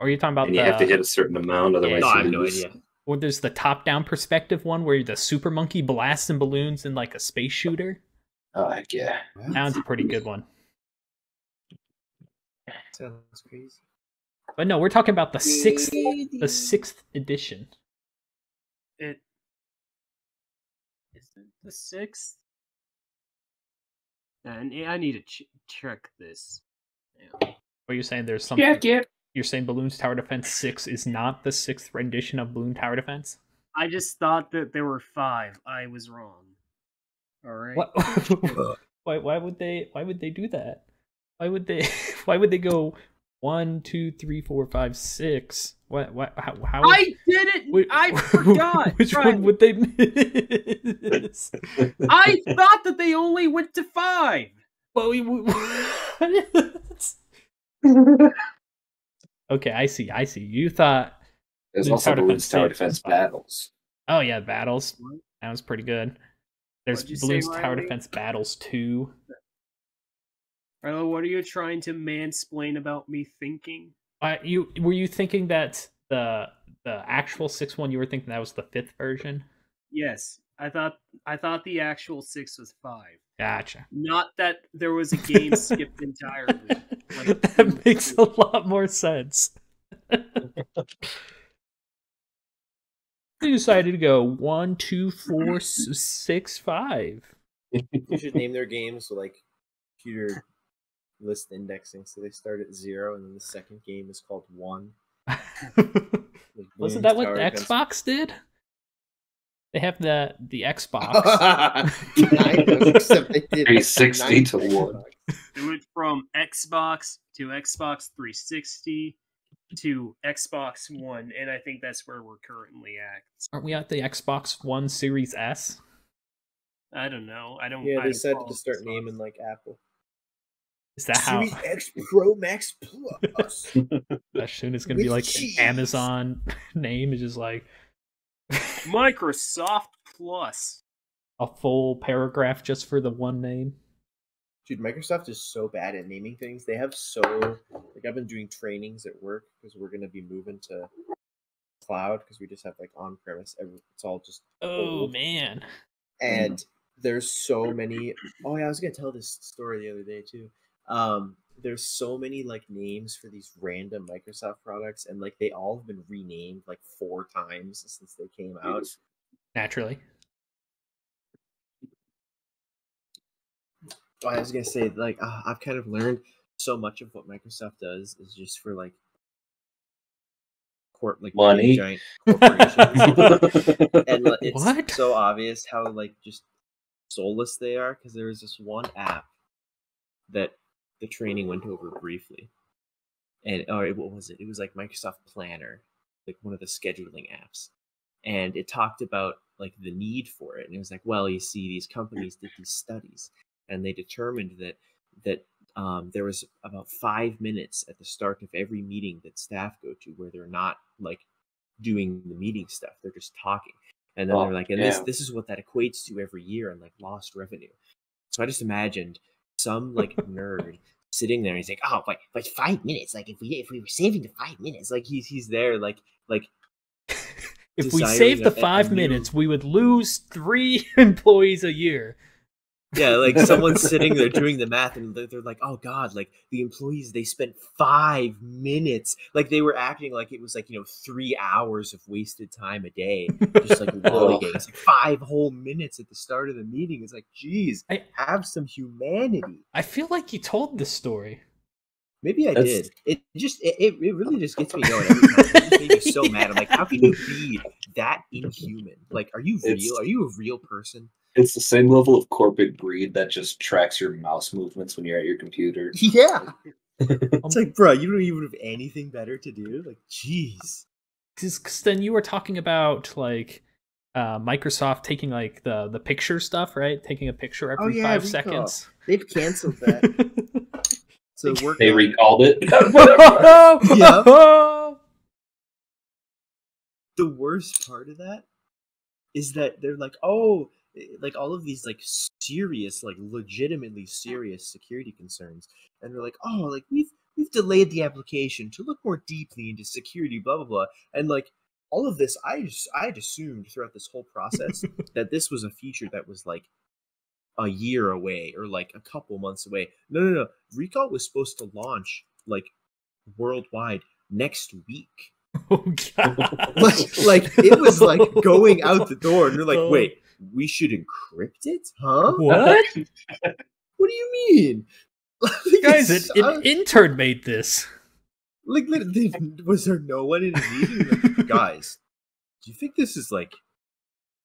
Or are you talking about? And you have to hit a certain amount, otherwise you lose. No idea. Or there's the top-down perspective one where the super monkey blasts in balloons in like a space shooter. Oh heck yeah! That's a pretty good one. Sounds crazy. But no, we're talking about the sixth edition. It isn't the 6th. And I need to check this. Are you saying there's something? Yeah. You're saying Balloons Tower Defense 6 is not the sixth rendition of Balloon Tower Defense? I just thought that there were 5. I was wrong. All right. Why would they do that? Why would they go 1, 2, 3, 4, 5, 6? How I didn't. I forgot. Which one would they miss? I thought that they only went to 5. Well, okay, I see. You thought there's also Balloons Tower Defense Battles. Oh yeah, Battles. That was pretty good. There's Balloons Tower Defense Battles 2. Rilo, what are you trying to mansplain about me thinking? Were you thinking that the actual 6 1? You were thinking that was the 5th version? Yes, I thought the actual 6 was 5. Gotcha. Not that there was a game skipped entirely. Like, that makes a lot more sense. They decided to go 1, 2, 4, 6, 5. You should name their games like computer list indexing, so they start at 0, and then the second game is called 1. Wasn't that what the Xbox did? They have the Xbox. 360 to 1. It went from Xbox to Xbox 360 to Xbox One, and I think that's where we're currently at. Aren't we at the Xbox One Series S? I don't know. I don't. Yeah, they said to start naming like Apple. Is that how? Series X Pro Max Plus. As soon it's gonna be like an Amazon name. It's just like. Microsoft Plus. A full paragraph just for the one name. Dude, Microsoft is so bad at naming things. They have so... Like, I've been doing trainings at work because we're going to be moving to cloud because we just have, like, on-premise. It's all just... Oh, man. And there's so many... Oh, yeah, I was going to tell this story the other day, too. There's so many, like, names for these random Microsoft products, and, like, they all have been renamed, like, 4 times since they came out. Naturally. I was going to say, like, I've kind of learned so much of what Microsoft does is just for, like, money. Giant corporations. And like, it's so obvious how, like, just soulless they are, because there was this one app that the training went over briefly. And, what was it? It was, like, Microsoft Planner, like, one of the scheduling apps. And it talked about, like, the need for it. And it was like, well, you see, these companies did these studies. And they determined that there was about 5 minutes at the start of every meeting that staff go to where they're not like doing the meeting stuff; they're just talking. And then they're like, "And this is what that equates to every year and like lost revenue." So I just imagined some like nerd sitting there and he's like, "Oh, but 5 minutes? Like if we were saving the 5 minutes, like he's there like." If we saved the 5 minutes, we would lose 3 employees a year. Yeah, like someone's sitting there doing the math and they're like, oh God, like the employees, they spent 5 minutes. Like they were acting like it was like, you know, 3 hours of wasted time a day. Just like lollygagging. It's like 5 whole minutes at the start of the meeting. It's like, geez, have some humanity. I feel like you told this story. Maybe I did. It really just gets me going every time. It just made me so mad. I'm like, how can you be that inhuman? Like, are you real? Are you a real person? It's the same level of corporate greed that just tracks your mouse movements when you're at your computer. Yeah. It's like, bro, you don't even have anything better to do? Like, jeez. Because then you were talking about, like, Microsoft taking, like, the picture stuff, right? Taking a picture every 5 seconds. They've canceled that. So they recalled it. Yeah. The worst part of that is that they're like, oh... like all of these like serious, like legitimately serious security concerns, and they're like, oh, like we've delayed the application to look more deeply into security, blah blah blah, and like all of this, I'd assumed throughout this whole process that this was a feature that was like a year away or like a couple months away. No, Recall was supposed to launch like worldwide next week. Oh God! like it was like going out the door, and they're like, wait. We should encrypt it? Huh? What do you mean? Guys, an intern made this. Like, was there no one in a meeting? Like, guys, do you think this is like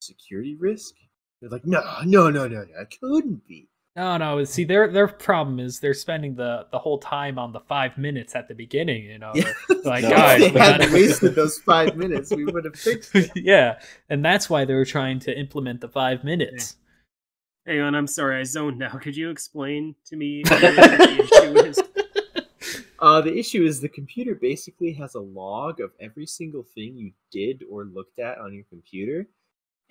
security risk? They're like, no, it couldn't be. No. See, their problem is they're spending the whole time on the 5 minutes at the beginning. You know, yeah. Like guys, if they hadn't wasted those 5 minutes, we would have fixed it. Yeah, and that's why they were trying to implement the 5 minutes. Yeah. Hang on, I'm sorry, I zoned now. Could you explain to me what the issue is? The issue is the computer basically has a log of every single thing you did or looked at on your computer,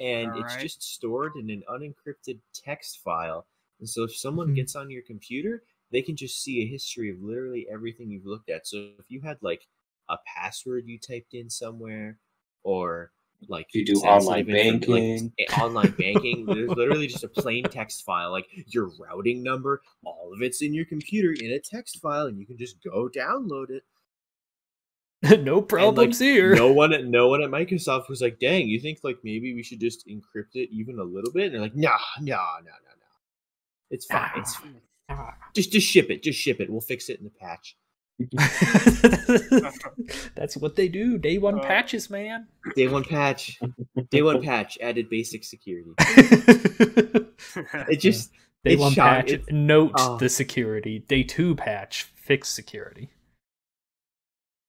and it's just stored in an unencrypted text file. And so if someone gets on your computer, they can just see a history of literally everything you've looked at. So if you had like a password you typed in somewhere, or like you do online banking, there's literally just a plain text file, like your routing number, all of it's in your computer in a text file, and you can just go download it. No problems like, here. No one at Microsoft was like, dang, you think like maybe we should just encrypt it even a little bit? And they're like, nah. It's fine. It's fine. Just ship it. Just ship it. We'll fix it in the patch. That's what they do. Day one patches, man. Day one patch. Day one patch added basic security. It just Day one patch, note the security. Day two patch, fix security.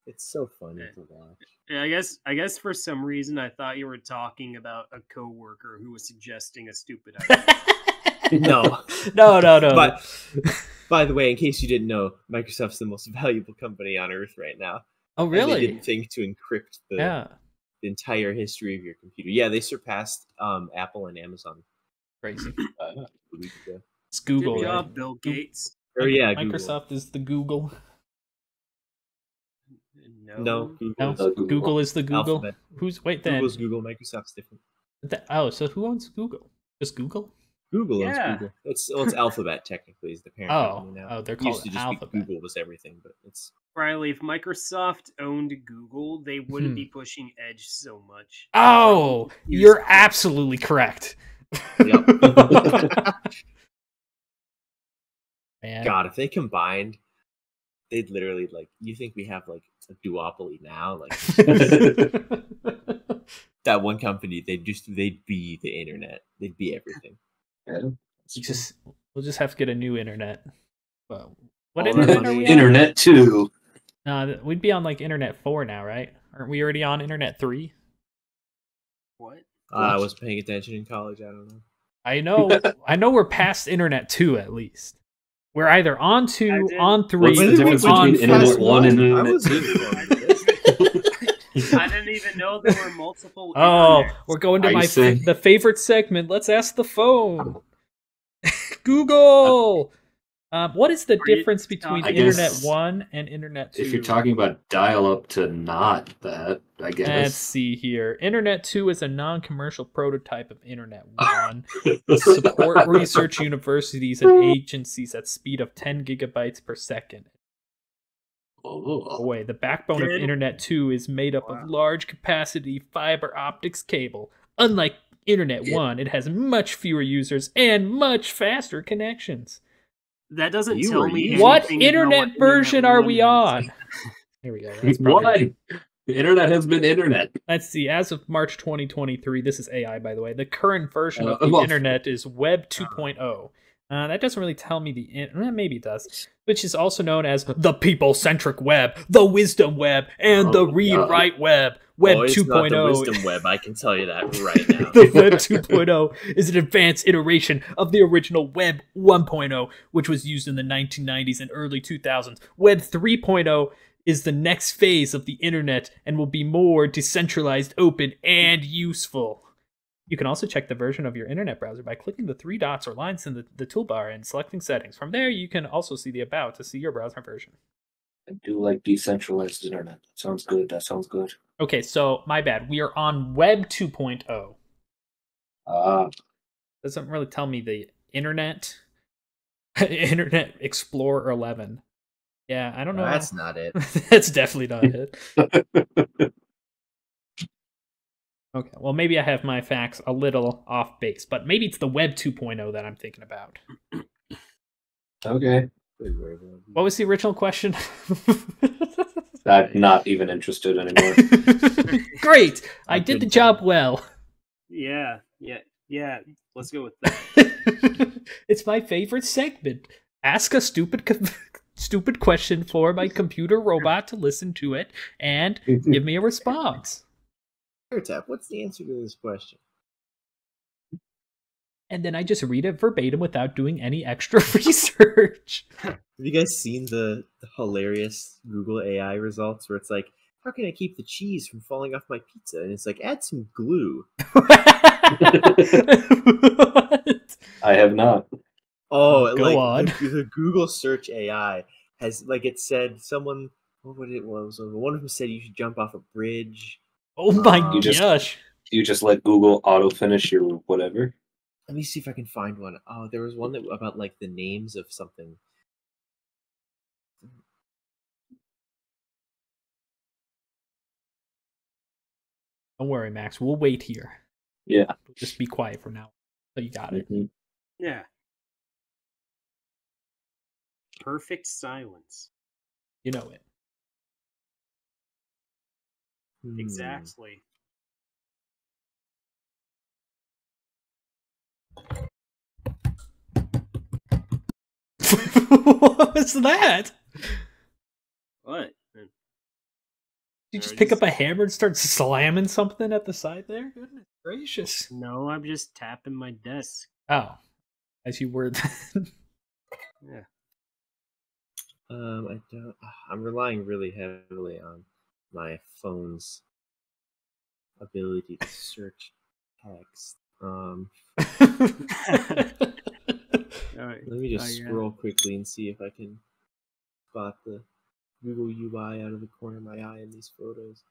It's so funny to watch. Yeah, I guess for some reason I thought you were talking about a coworker who was suggesting a stupid idea. No. But by the way, in case you didn't know, Microsoft's the most valuable company on Earth right now. Oh, really? And they didn't think to encrypt the entire history of your computer. Yeah, they surpassed Apple and Amazon. Crazy. It's Google. Right? Bill Gates. Or yeah, Microsoft Google. Is the Google. No, Google. Google is the Google. Alphabet. Who's wait? Then Google's Google. Microsoft's different. So who owns Google? Just Google. Google is Google. It's Alphabet technically is the parent company now. Oh, they're called Alphabet. Google was everything, but it's Riley. If Microsoft owned Google, they wouldn't be pushing Edge so much. Oh, you're absolutely correct. Yep. Man. God, if they combined, they'd literally like. You think we have like a duopoly now? Like that one company, they'd be the internet. They'd be everything. Yeah, we'll just have to get a new internet. Well, what internet are we on? Internet 2. No, we'd be on like internet 4 now, right? Aren't we already on internet 3? What? I was paying attention in college. I don't know. I know. We're past internet 2 at least. We're either on 2, on 3. What's the difference between internet 1 and internet 2? I didn't even know there were multiple. Oh, we're going to the favorite segment. Let's ask the phone. Google, what is the difference between Internet 1 and Internet 2? If you're talking about dial-up to not that, I guess. Let's see here. Internet 2 is a non-commercial prototype of Internet 1. Support research universities and agencies at speed of 10 gigabytes per second. Boy, the backbone of Internet 2 is made up of large capacity fiber optics cable. Unlike Internet 1, it has much fewer users and much faster connections. That doesn't tell me what internet version are we on. Here we go. What? The internet has been internet. Let's see. As of March 2023, this is AI, by the way. The current version of the internet is Web 2.0. That doesn't really tell me maybe it does. Which is also known as the people-centric web, the wisdom web, and the read-write web. Web 2.0. The wisdom web, I can tell you that right now. The Web 2.0 is an advanced iteration of the original Web 1.0, which was used in the 1990s and early 2000s. Web 3.0 is the next phase of the internet and will be more decentralized, open, and useful. You can also check the version of your internet browser by clicking the three dots or lines in the toolbar and selecting settings. From there, you can also see the about to see your browser version. I do like decentralized internet. That sounds good. Okay, so my bad. We are on Web 2.0. Doesn't really tell me the internet. Internet Explorer 11. Yeah, I don't know. That's not it. That's definitely not it. Okay, well, maybe I have my facts a little off base, but maybe it's the Web 2.0 that I'm thinking about. Okay. What was the original question? I'm not even interested anymore. Great! I did the job well. Yeah, yeah, yeah. Let's go with that. It's my favorite segment. Ask a stupid question for my computer robot to listen to it and give me a response. AirTap, what's the answer to this question? And then I just read it verbatim without doing any extra research. Have you guys seen the hilarious Google AI results where it's like, how can I keep the cheese from falling off my pizza? And it's like, add some glue. What? I have not. Oh, go like, on. The Google search AI has, like, it said someone, one of them said you should jump off a bridge. Oh my gosh. You just let Google auto-finish your whatever. Let me see if I can find one. Oh, there was one that about like the names of something. Don't worry, Max. We'll wait here. Yeah. We'll just be quiet for now. So you got it. Yeah. Perfect silence. You know it. Exactly. What's that? What? Did you just pick up a hammer and start slamming something at the side there? Goodness gracious. No, I'm just tapping my desk. Oh. As you were then. Yeah. I'm relying really heavily on my phone's ability to search text. All right. Let me just scroll quickly and see if I can spot the Google UI out of the corner of my eye in these photos.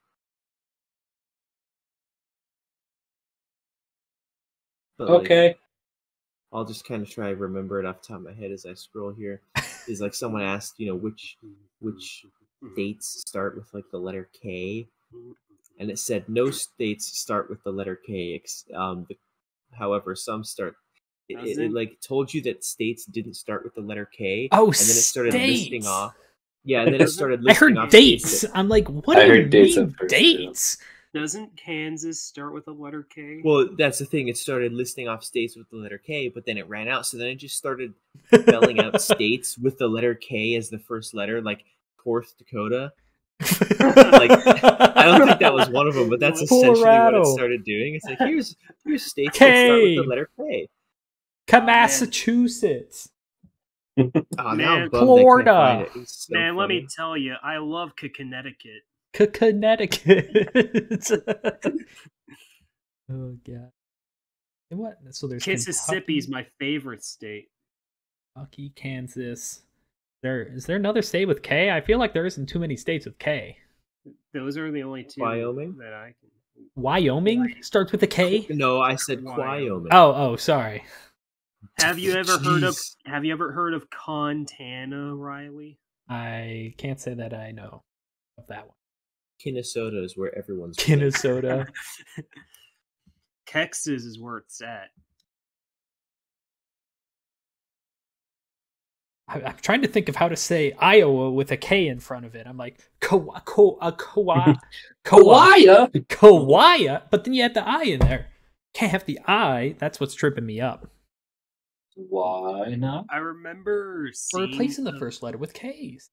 But okay. Like, I'll just kind of try to remember it off the top of my head as I scroll here. Is like someone asked, you know, which dates start with like the letter K, and it said no dates start with the letter K. However, some start. It like told you that states didn't start with the letter K. Oh, and then it started listing off. Yeah, and then it started listing off. I heard dates. I'm like, what do you mean dates? Doesn't Kansas start with the letter K? Well, that's the thing. It started listing off states with the letter K, but then it ran out. So then it just started spelling out states with the letter K as the first letter, like North Dakota. Like, I don't think that was one of them, but that's essentially what it started doing. It's like, here's states that start with the letter K. Massachusetts. Oh, man, Florida. So man, funny. Let me tell you, I love Connecticut. Connecticut. Oh god. And what? So there's Mississippi's Kentucky. My favorite state. Kentucky, Kansas. Is there another state with K? I feel like there isn't too many states with K. Those are the only two. Wyoming that I can. Wyoming starts with a K? No, I said Wyoming. Oh, sorry. Have you ever heard of Montana, Riley? I can't say that I know of that one. Minnesota is where everyone's Minnesota. Texas is where it's at. I'm trying to think of how to say Iowa with a K in front of it. I'm like, Kawaya, but then you have the I in there. Can't have the I. That's what's tripping me up. Why not? I remember seeing... We're replacing the first letter with K's.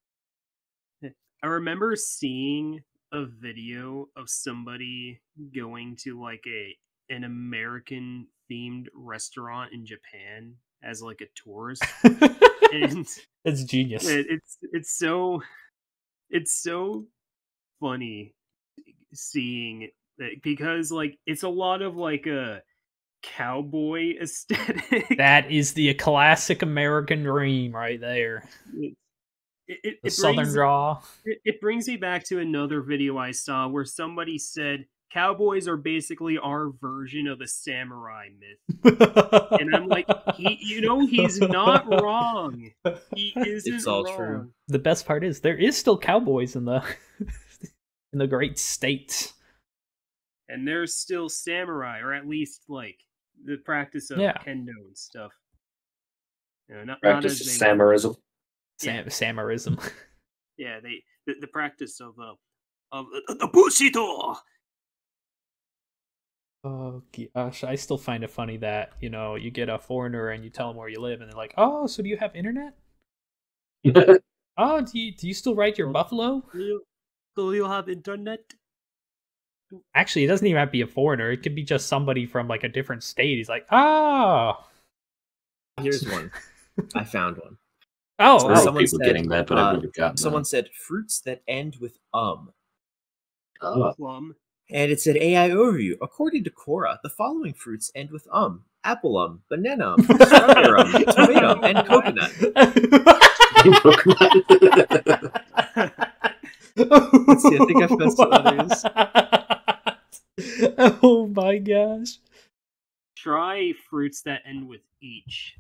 I remember seeing a video of somebody going to like an American-themed restaurant in Japan as like a tourist. And that's genius. It's so funny seeing that, because like it's a lot of like a cowboy aesthetic. That is the classic American dream right there. The Southern draw. It brings me back to another video I saw where somebody said cowboys are basically our version of the samurai myth. And I'm like, he's not wrong. He isn't. It's all wrong. True. The best part is there is still cowboys in the great state. And there's still samurai, or at least like the practice of kendo and stuff. You know, not practice of samuraism. Samarism. Yeah, the practice of the pussy door. Oh gosh, I still find it funny that, you know, you get a foreigner and you tell them where you live, and they're like, "Oh, so do you have internet? Oh, do you still ride your buffalo? Do you have internet?" Actually, it doesn't even have to be a foreigner. It could be just somebody from like a different state. He's like, "Ah, oh. Here's one. I found one." Oh, so someone said, getting that, but I got someone that. Said fruits that end with plum. And it said, AI overview. According to Quora, the following fruits end with apple, banana, strawberry, tomato, and coconut. Let's see, I think I've messed with others. Oh my gosh. Try fruits that end with each.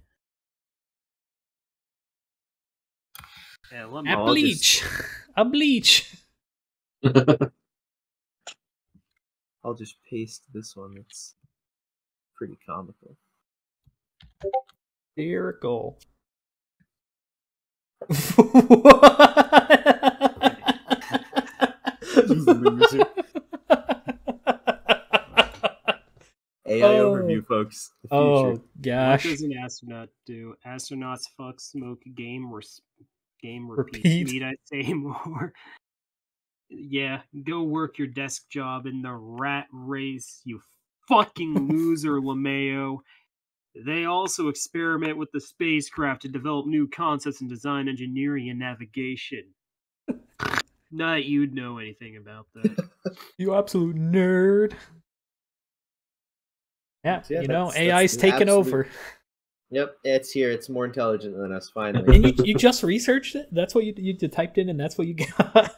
Yeah, a bleach. Just... a bleach. I'll just paste this one. It's pretty comical. Miracle. AI overview, folks. Oh gosh! What does an astronaut do? Astronauts fuck, smoke, game repeat. Need I say more? Yeah, go work your desk job in the rat race, you fucking loser, LaMayo. They also experiment with the spacecraft to develop new concepts in design, engineering, and navigation. Not that you'd know anything about that. You absolute nerd. Yeah, you know, AI's taken over. Yep, it's here. It's more intelligent than us, finally. And you just researched it? That's what you typed in, and that's what you got?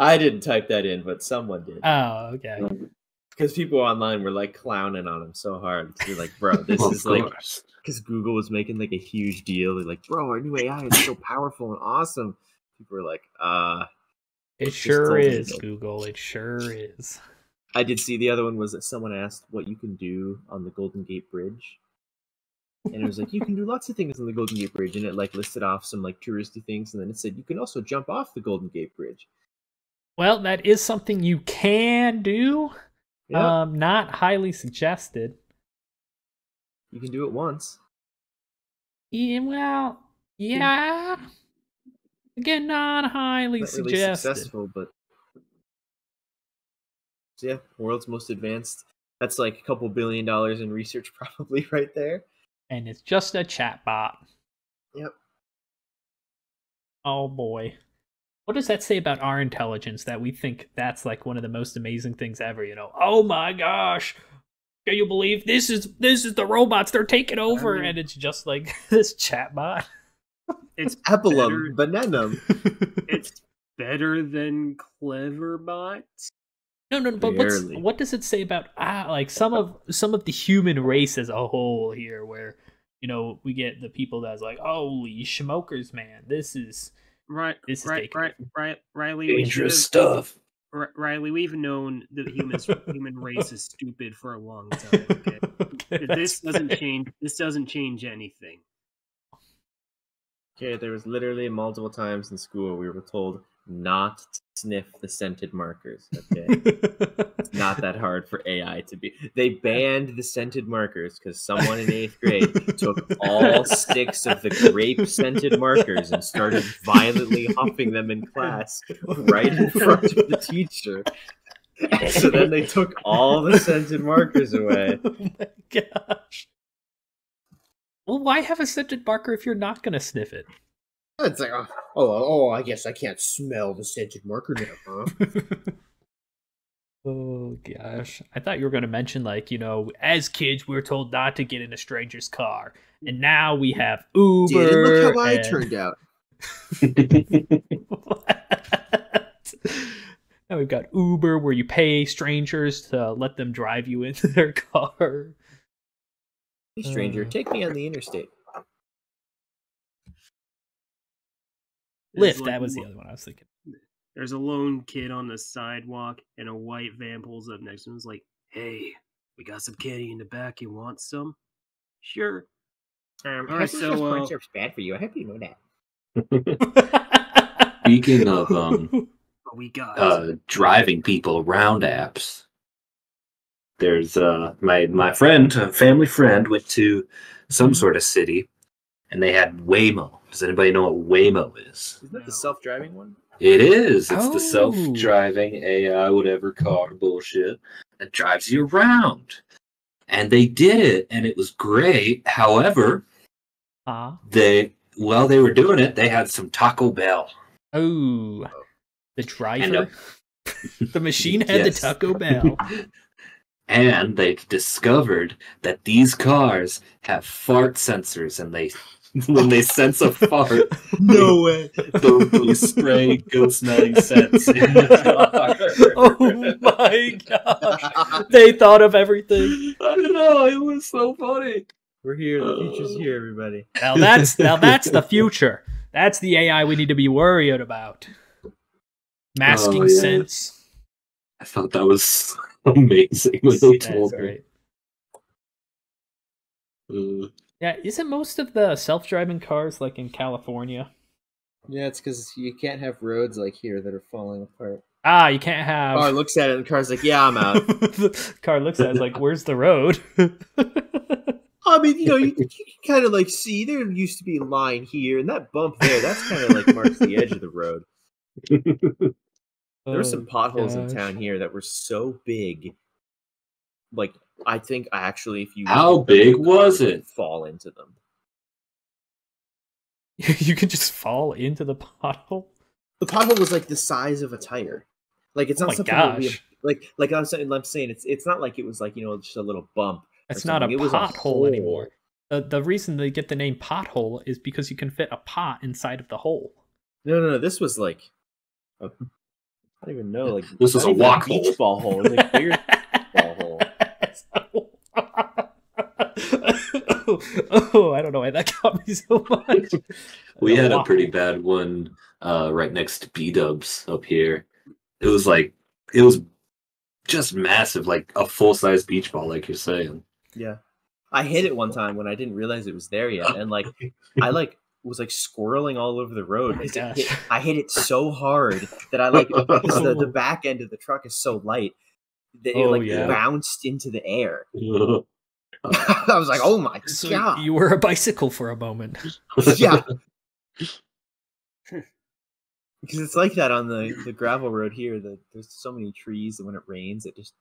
I didn't type that in, but someone did. Oh, okay. Because people online were like clowning on him so hard. They're like, bro, this is like, because Google was making like a huge deal. They're like, bro, our new AI is so powerful and awesome. People were like, it sure is, Google. It sure is. I did see the other one was that someone asked what you can do on the Golden Gate Bridge. And it was like, you can do lots of things on the Golden Gate Bridge. And it like listed off some like touristy things. And then it said, you can also jump off the Golden Gate Bridge. Well, that is something you can do. Yep. Not highly suggested. You can do it once. Yeah, well, yeah. Again, not highly suggested. Really successful, but so, yeah, world's most advanced. That's like a couple $1 billion in research, probably right there. And it's just a chat bot. Yep. Oh boy. What does that say about our intelligence that we think that's like one of the most amazing things ever, you know? Oh my gosh. Can you believe this is the robots, they're taking over, and it's just like this chatbot. It's Appleum, Bananum. It's better than Cleverbot. No, but what does it say about like some of the human race as a whole here, where, you know, we get the people that's like, holy smokers, man, this is Riley, dangerous stuff. Riley, we've known the human race is stupid for a long time. Okay? Okay, this doesn't change. This doesn't change anything. Okay, there was literally multiple times in school we were told not to sniff the scented markers. Okay, it's not that hard for AI to be. They banned the scented markers because someone in 8th grade took all 6 of the grape scented markers and started violently huffing them in class right in front of the teacher. And so then they took all the scented markers away. Oh my gosh. Well, why have a scented marker if you're not going to sniff it? It's like, oh, I guess I can't smell the scented marker now, huh? Oh, gosh. I thought you were going to mention, like, you know, as kids, we were told not to get in a stranger's car. And now we have Uber. Look how I turned out. What? Now we've got Uber, where you pay strangers to let them drive you into their car. Hey, stranger, take me on the interstate. Lyft, that was the other one I was thinking. There's a lone kid on the sidewalk, and a white van pulls up next to him and is like, hey, we got some candy in the back, you want some? Sure. All right, so, bad for you. I hope you know that. Speaking of driving people around apps, there's my friend, a family friend, went to some sort of city, and they had Waymo. Does anybody know what Waymo is? Isn't that the self-driving one? It is. It's the self-driving AI, whatever car bullshit that drives you around. And they did it, and it was great. However, while they were doing it, they had some Taco Bell. Oh, the driver? The machine had the Taco Bell. And they discovered that these cars have fart sensors, and they... when they sense a fart, no way, they spray ghost-smelling scents in the car. Oh my gosh! They thought of everything. I don't know. It was so funny. We're here. The future's here, everybody. Now that's the future. That's the AI we need to be worried about. Masking scents. I thought that was amazing when they told me. Yeah, isn't most of the self-driving cars, like, in California? Yeah, it's because you can't have roads like here that are falling apart. Ah, you can't have... Car looks at it and the car's like, yeah, I'm out. The car looks at it like, where's the road? I mean, you know, you can kind of, like, see, there used to be a line here, and that bump there, that's kind of, like, marks the edge of the road. There were some potholes in town here that were so big, like... I think actually, if you fall into them, you could just fall into the pothole. The pothole was like the size of a tire. Like it's not something that we have, like I'm saying it's not like it was like, you know, just a little bump. It's not a pothole anymore. The reason they get the name pothole is because you can fit a pot inside of the hole. No. This was like I don't even know. Like this was a walk hole. Beach ball hole. It was like weird. I don't know why that got me so much. We had a pretty bad one right next to B-Dubs up here. It was like, it was just massive, like a full-size beach ball, like you're saying. Yeah. I hit it one time when I didn't realize it was there yet. And like, I like was like squirreling all over the road. I hit it so hard that I like, because the back end of the truck is so light. That it like bounced into the air. I was like, "Oh my god!" You were a bicycle for a moment. Yeah, because it's like that on the gravel road here. There's so many trees that when it rains, it just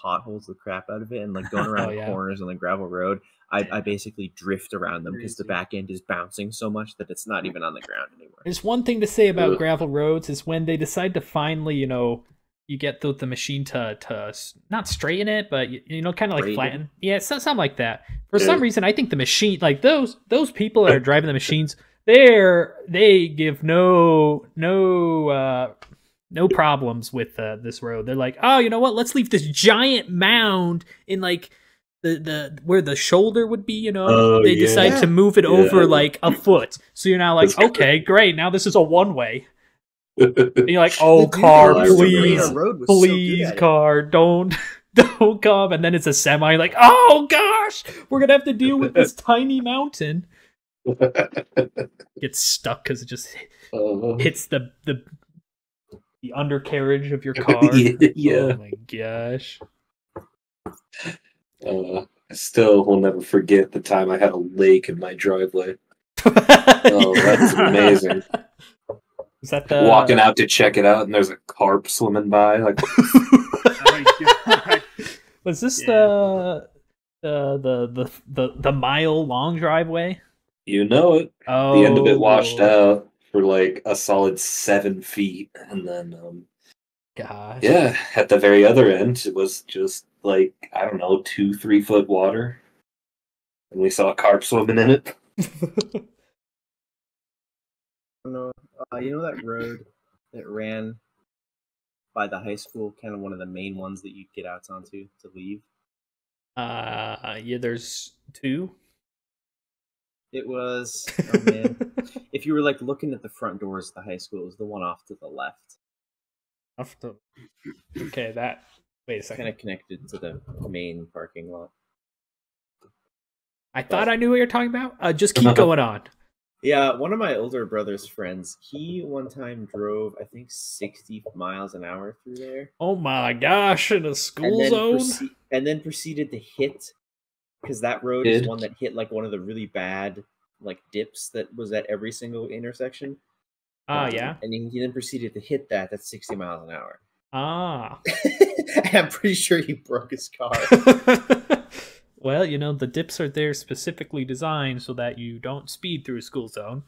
potholes the crap out of it. And like going around corners on the gravel road, I basically drift around them because the back end is bouncing so much that it's not even on the ground anymore. There's one thing to say about gravel roads is when they decide to finally, you know. You get the machine to not straighten it, but you know, kind of like flatten. Yeah, something like that. For some reason, I think the machine, like those people that are driving the machines, they give no problems with this road. They're like, oh, you know what? Let's leave this giant mound in like the where the shoulder would be. You know, they decide to move it over like a foot. So you're now like, okay, great. Now this is a one way. And you're like, oh, car, please, car, don't come. And then it's a semi, like, oh, gosh, we're going to have to deal with this tiny mountain. Gets stuck because it just hits the undercarriage of your car. Oh, my gosh. I still will never forget the time I had a lake in my driveway. Oh, that's amazing. Is that the... Walking out to check it out, and there's a carp swimming by. Like, was this the mile long driveway? You know it. Oh. The end of it washed out for like a solid 7 feet, and then gosh, yeah, at the very other end, it was just like I don't know, 2-3 foot water, and we saw a carp swimming in it. No. You know that road that ran by the high school, kind of one of the main ones that you get out onto to leave? Yeah, there's two. It was, oh man. If you were like looking at the front doors of the high school, it was the one off to the left. Okay, that, wait a second. Kind of connected to the main parking lot. I thought I knew what you're talking about. Just keep going on. Yeah, one of my older brother's friends, he one time drove, I think, 60 miles an hour through there. Oh my gosh, in a school zone? And then proceeded to hit, because that road is one that hit, like, one of the really bad, like, dips that was at every single intersection. Ah, yeah? And he then proceeded to hit that. That's 60 miles an hour. Ah. I'm pretty sure he broke his car. Well, you know, the dips are there specifically designed so that you don't speed through a school zone.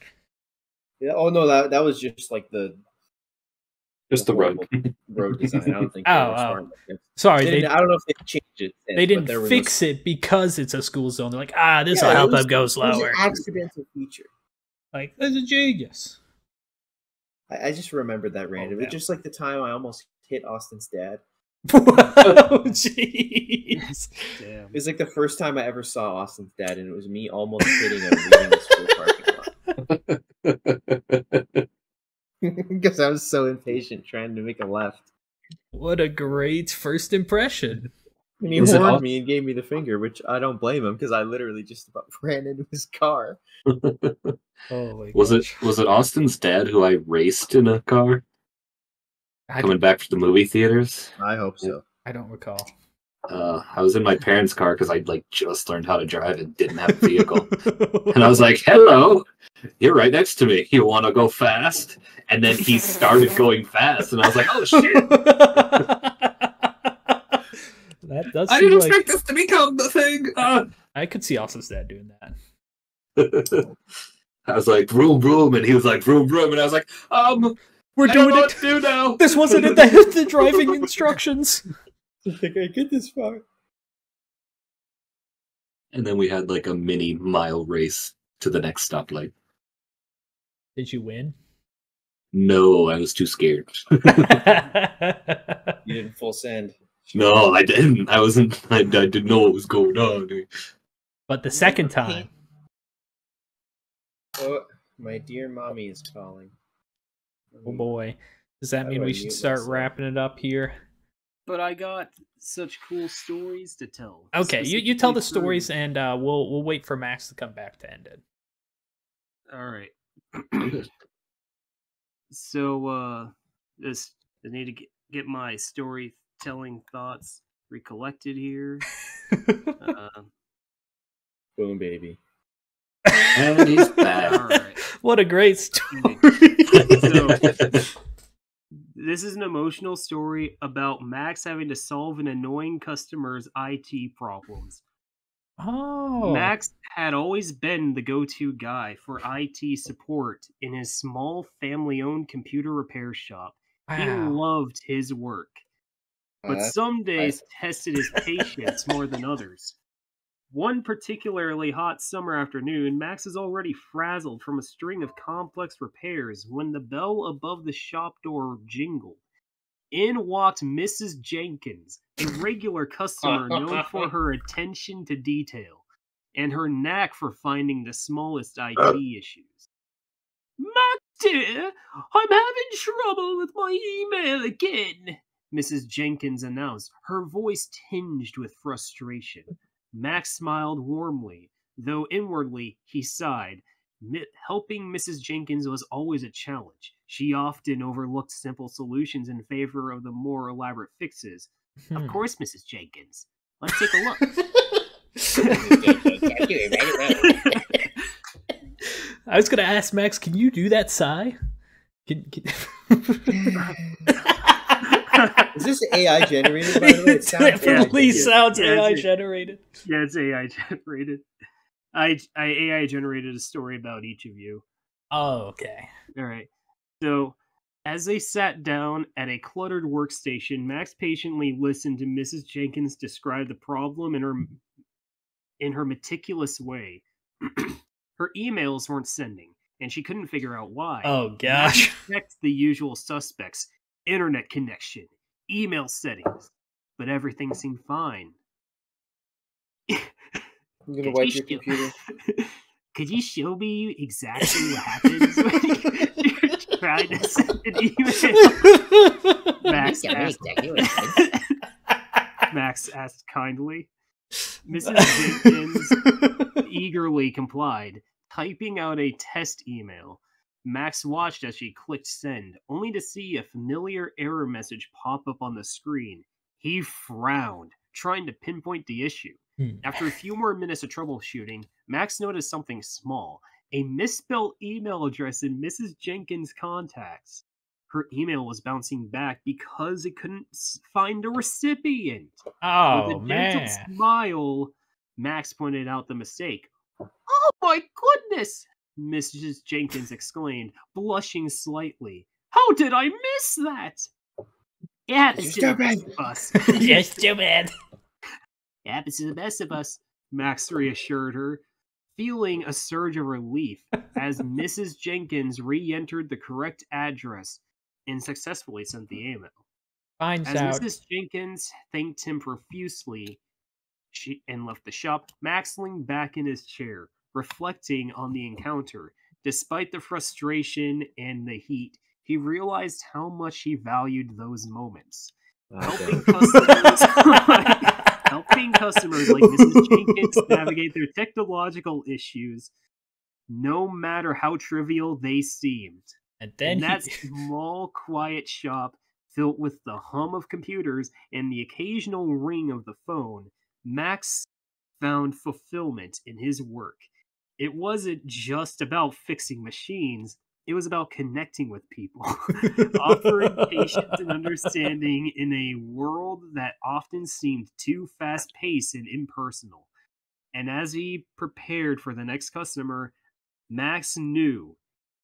Yeah, oh no, that was just like the road design. I don't think. Sorry, I don't know if they changed it. Since, they didn't fix it because it's a school zone. They're like, this will help them go slower. It was an accidental feature. Like, that's a genius. I just remembered that randomly. Oh, no. Just like the time I almost hit Austin's dad. Oh jeez! It was like the first time I ever saw Austin's dad, and it was me almost hitting him leaving the school parking lot because I was so impatient trying to make a left. What a great first impression! And he warned me and gave me the finger, which I don't blame him because I literally just about ran into his car. Was it Austin's dad who I raced in a car? Coming back from the movie theaters? I hope so. I don't recall. I was in my parents' car because I'd just learned how to drive and didn't have a vehicle. And I was like, hello, you're right next to me. You want to go fast? And then he started going fast. And I was like, oh, shit. That does. I didn't expect this to become the thing. I could see Austin's dad doing that. I was like, vroom, vroom. And he was like, vroom, vroom. And I was like, We're doing it. Do now. This wasn't in the driving instructions. I think I get this far. And then we had like a mini mile race to the next stoplight. Did you win? No, I was too scared. You didn't full send. No, I didn't. I wasn't. I didn't know what was going on. But the second time. Oh, my dear mommy is calling. Oh boy, does that mean we should start wrapping it up here? But I got such cool stories to tell. Okay, you tell the stories, and we'll wait for Max to come back to end it. All right. So I need to get my storytelling thoughts recollected here. Boom, baby. And he's back. All right. What a great story. So, this is an emotional story about Max having to solve an annoying customer's IT problems. Oh. Max had always been the go-to guy for IT support in his small family-owned computer repair shop. Wow. He loved his work, but some days tested his patience more than others. One particularly hot summer afternoon, Max is already frazzled from a string of complex repairs when the bell above the shop door jingled. In walked Mrs. Jenkins, a regular customer known for her attention to detail and her knack for finding the smallest IT issues. Max dear, I'm having trouble with my email again, Mrs. Jenkins announced, her voice tinged with frustration. Max smiled warmly, though inwardly he sighed. Helping Mrs. Jenkins was always a challenge. She often overlooked simple solutions in favor of the more elaborate fixes. Of course, Mrs. Jenkins. Let's take a look. I was going to ask Max, can you do that sigh? Is this AI generated, by the way? It definitely sounds AI generated. Yeah, it's AI generated. I AI generated a story about each of you. Oh, okay. All right. So, as they sat down at a cluttered workstation, Max patiently listened to Mrs. Jenkins describe the problem in her meticulous way. Her emails weren't sending, and she couldn't figure out why. Oh, gosh. She checked the usual suspects. Internet connection, email settings, but everything seemed fine. I'm gonna wipe your computer. Could you show me exactly what happens when you're trying to send an email? Max asked kindly. Mrs. Jenkins eagerly complied, typing out a test email. Max watched as she clicked send, only to see a familiar error message pop up on the screen. He frowned, trying to pinpoint the issue. After a few more minutes of troubleshooting, Max noticed something small, a misspelled email address in Mrs. Jenkins' contacts. Her email was bouncing back because it couldn't find the recipient. Oh, with a gentle smile, Max pointed out the mistake. Oh my goodness! Mrs. Jenkins exclaimed, blushing slightly. How did I miss that? It happens to the best of us. You're stupid. It happens to the best of us, Max reassured her, feeling a surge of relief as Mrs. Jenkins re-entered the correct address and successfully sent the email. Mrs. Jenkins thanked him profusely and left the shop, Max leaned back in his chair, reflecting on the encounter. Despite the frustration and the heat, he realized how much he valued those moments. Okay. Helping customers like Mrs. Jenkins navigate their technological issues, no matter how trivial they seemed. And then that small, quiet shop, filled with the hum of computers and the occasional ring of the phone, Max found fulfillment in his work. It wasn't just about fixing machines, it was about connecting with people, offering patience and understanding in a world that often seemed too fast-paced and impersonal. And as he prepared for the next customer, Max knew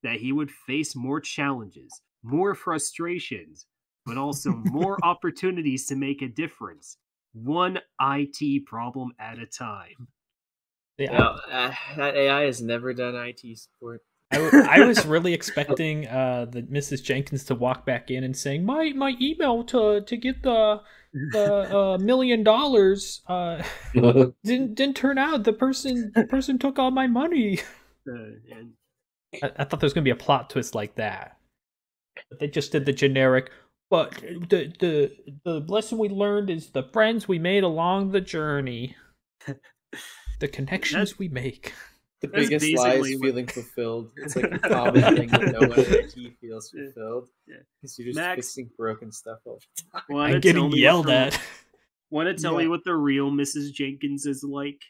that he would face more challenges, more frustrations, but also more opportunities to make a difference. One IT problem at a time. That AI has never done IT support. I was really expecting the Mrs. Jenkins to walk back in and saying, my email to get the $1 million didn't turn out. The person took all my money. I thought there was gonna be a plot twist like that, but they just did the generic. But the lesson we learned is the friends we made along the journey, the connections we make. The biggest lie is feeling fulfilled. It's like a common thing that no one in IT feels fulfilled because you're just fixing broken stuff all the time. I'm getting yelled at. Want to tell me what the real Mrs. Jenkins is like?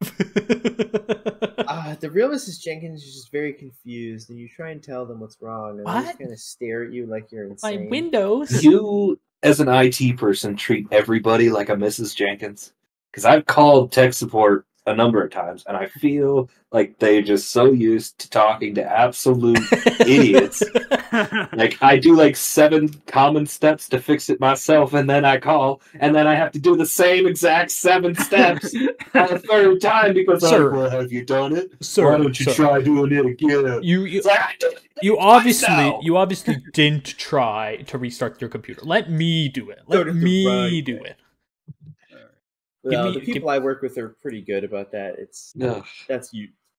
The real Mrs. Jenkins is just very confused, and you try and tell them what's wrong, and they're just gonna stare at you like you're insane. My Windows. You, as an IT person, treat everybody like a Mrs. Jenkins, because I've called tech support a number of times, and I feel like they're just so used to talking to absolute idiots. Like, I do like 7 common steps to fix it myself, and then I call, and then I have to do the same exact 7 steps on the 3rd time because, well, have you done it? Sir, why don't you try doing it again? You obviously didn't try to restart your computer. Let me do it. Let me do it. The people I work with are pretty good about that. That's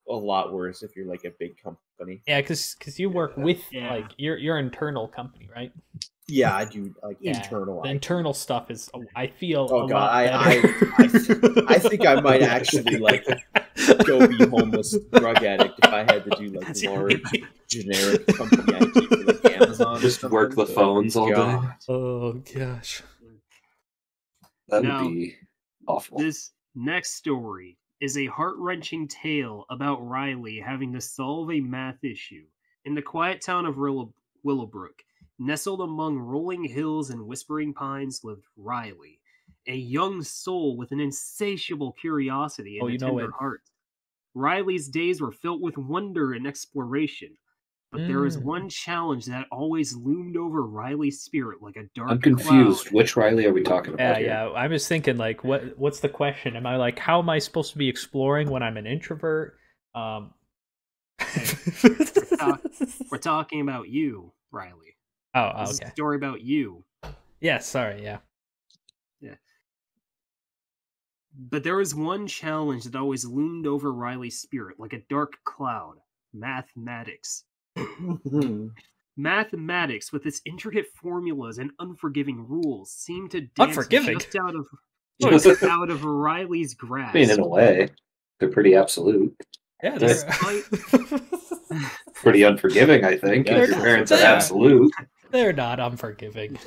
a lot worse if you're like a big company. Yeah, because you work with like your internal company, right? Yeah, I do like internal. The internal stuff is I feel. Oh god, I think I might actually like go be homeless drug addict if I had to do like large generic company IT for like Amazon. Just work the phones all day. Oh gosh, that would be awful. This next story is a heart-wrenching tale about Riley having to solve a math issue. In the quiet town of Willowbrook, nestled among rolling hills and whispering pines, lived Riley, a young soul with an insatiable curiosity and a tender heart. Riley's days were filled with wonder and exploration, but there was one challenge that always loomed over Riley's spirit like a dark cloud. Which Riley are we talking about here? Yeah, I was thinking, like, what's the question? Am I like, how am I supposed to be exploring when I'm an introvert? We're talking about you, Riley. Oh, okay. This is a story about you. Yeah, sorry, yeah. But there was one challenge that always loomed over Riley's spirit like a dark cloud. Mathematics. Mathematics, with its intricate formulas and unforgiving rules, seemed to dance just out of Riley's grasp. I mean, in a way, they're pretty absolute. Yeah, that's pretty unforgiving, I think. Yeah, if your parents are absolute. They're not unforgiving.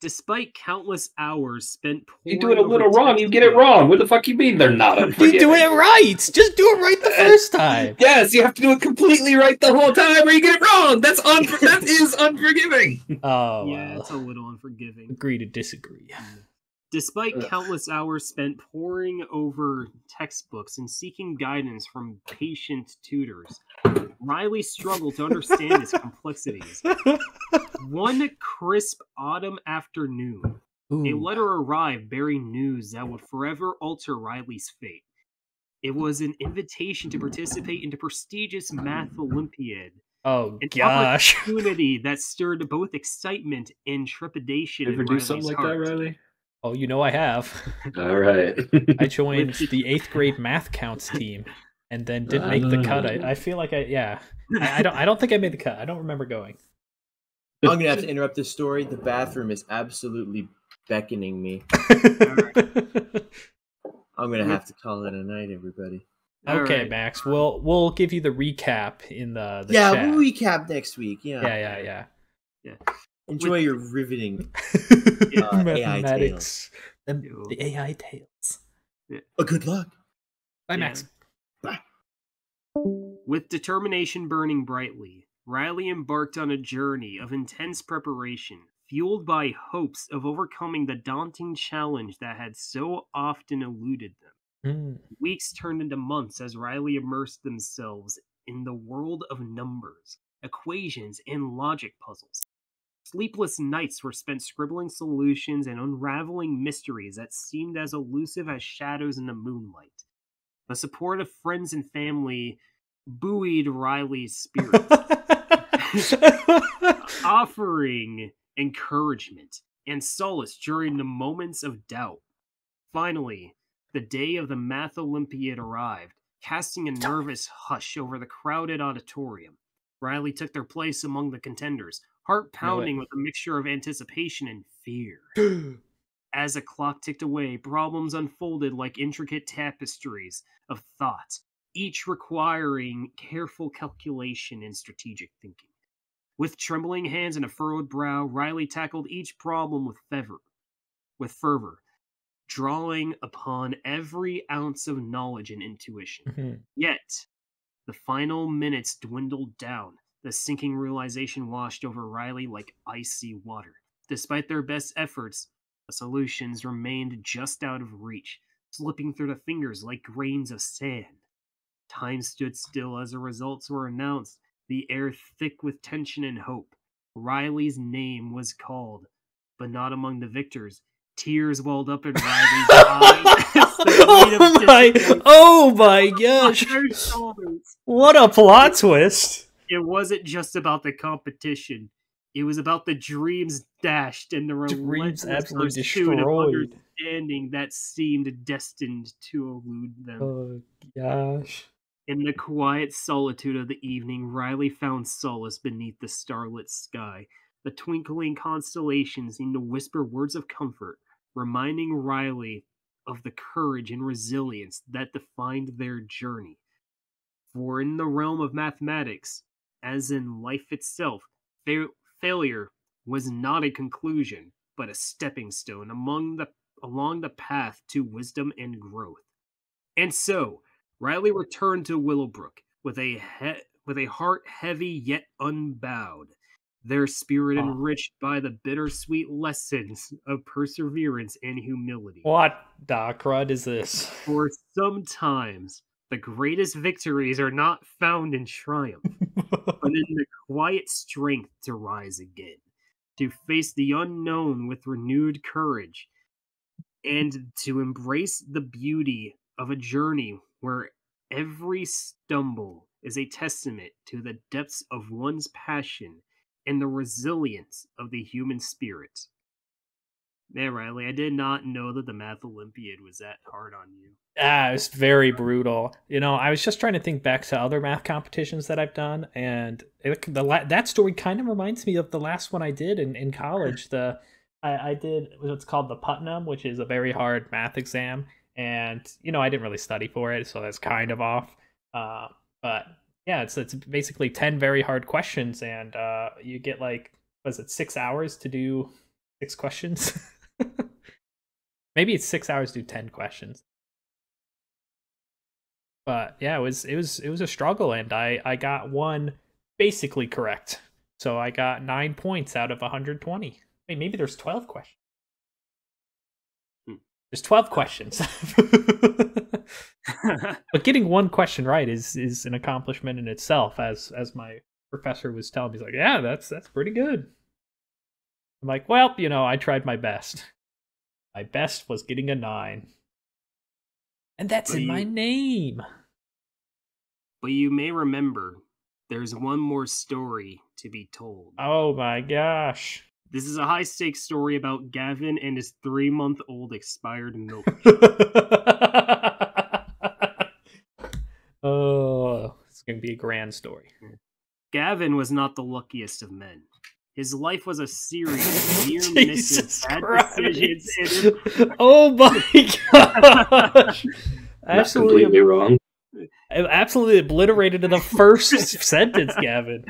Despite countless hours spent, you do it a little wrong, you get it wrong. What the fuck you mean they're not unforgiving? You do it right. Just do it right the first time. Yes, you have to do it completely right the whole time, or you get it wrong. That's that is unforgiving. Oh, yeah, it's a little unforgiving. Agree to disagree. Despite countless hours spent poring over textbooks and seeking guidance from patient tutors, Riley struggled to understand its complexities. One crisp autumn afternoon, a letter arrived bearing news that would forever alter Riley's fate. It was an invitation to participate in the prestigious Math Olympiad. Oh, gosh. An opportunity that stirred both excitement and trepidation in Riley's heart. Ever do something like that, Riley? Oh, you know I have. All right. I joined the 8th grade math counts team and then didn't make the cut. I feel like I don't think I made the cut. I don't remember going. I'm going to have to interrupt this story. The bathroom is absolutely beckoning me. All right. I'm going to have to call it a night, everybody. Okay, right. Max. We'll give you the recap in the chat. Yeah, we'll recap next week. Yeah. Yeah. Enjoy your riveting AI tales. The AI tales. Yeah. Oh, good luck. Bye, Max. Bye. With determination burning brightly, Riley embarked on a journey of intense preparation, fueled by hopes of overcoming the daunting challenge that had so often eluded them. Weeks turned into months as Riley immersed themselves in the world of numbers, equations, and logic puzzles. Sleepless nights were spent scribbling solutions and unraveling mysteries that seemed as elusive as shadows in the moonlight. The support of friends and family buoyed Riley's spirit, offering encouragement and solace during the moments of doubt. Finally, the day of the Math Olympiad arrived, casting a nervous hush over the crowded auditorium. Riley took their place among the contenders, heart pounding with a mixture of anticipation and fear. As the clock ticked away, problems unfolded like intricate tapestries of thought, each requiring careful calculation and strategic thinking. With trembling hands and a furrowed brow, Riley tackled each problem with fervor, drawing upon every ounce of knowledge and intuition. Yet, the final minutes dwindled down. The sinking realization washed over Riley like icy water. Despite their best efforts, the solutions remained just out of reach, slipping through the fingers like grains of sand. Time stood still as the results were announced, the air thick with tension and hope. Riley's name was called, but not among the victors. Tears welled up in Riley's eyes. Oh my gosh! What a plot twist! It wasn't just about the competition. It was about the dreams dashed and the relentless pursuit of understanding that seemed destined to elude them. Oh, gosh. In the quiet solitude of the evening, Riley found solace beneath the starlit sky. The twinkling constellations seemed to whisper words of comfort, reminding Riley of the courage and resilience that defined their journey. For in the realm of mathematics, as in life itself, failure was not a conclusion, but a stepping stone along the path to wisdom and growth. And so, Riley returned to Willowbrook with a heart heavy yet unbowed, their spirit enriched by the bittersweet lessons of perseverance and humility. What the crud is this? For sometimes the greatest victories are not found in triumph, but in the quiet strength to rise again, to face the unknown with renewed courage, and to embrace the beauty of a journey where every stumble is a testament to the depths of one's passion and the resilience of the human spirit. Man, Riley, I did not know that the Math Olympiad was that hard on you. Ah, it's very brutal. You know, I was just trying to think back to other math competitions that I've done, and that story kind of reminds me of the last one I did in college. I did what's called the Putnam, which is a very hard math exam, and, you know, I didn't really study for it, so that's kind of off. But yeah, it's basically 10 very hard questions, and you get like, was it 6 hours to do 6 questions? Maybe it's 6 hours to do 10 questions. But yeah, it was a struggle, and I got one basically correct. So I got 9 points out of 120. Wait, maybe there's 12 questions. There's 12 questions. But getting one question right is an accomplishment in itself, as my professor was telling me. He's like, yeah, that's pretty good. I'm like, well, you know, I tried my best. My best was getting a 9. And that's in my name. But you may remember, there's one more story to be told. Oh my gosh. This is a high-stakes story about Gavin and his 3-month-old expired milk. Oh, it's going to be a grand story. Gavin was not the luckiest of men. His life was a series of near misses, bad decisions. Oh my gosh! Absolutely completely wrong. Absolutely obliterated in the first sentence, Gavin.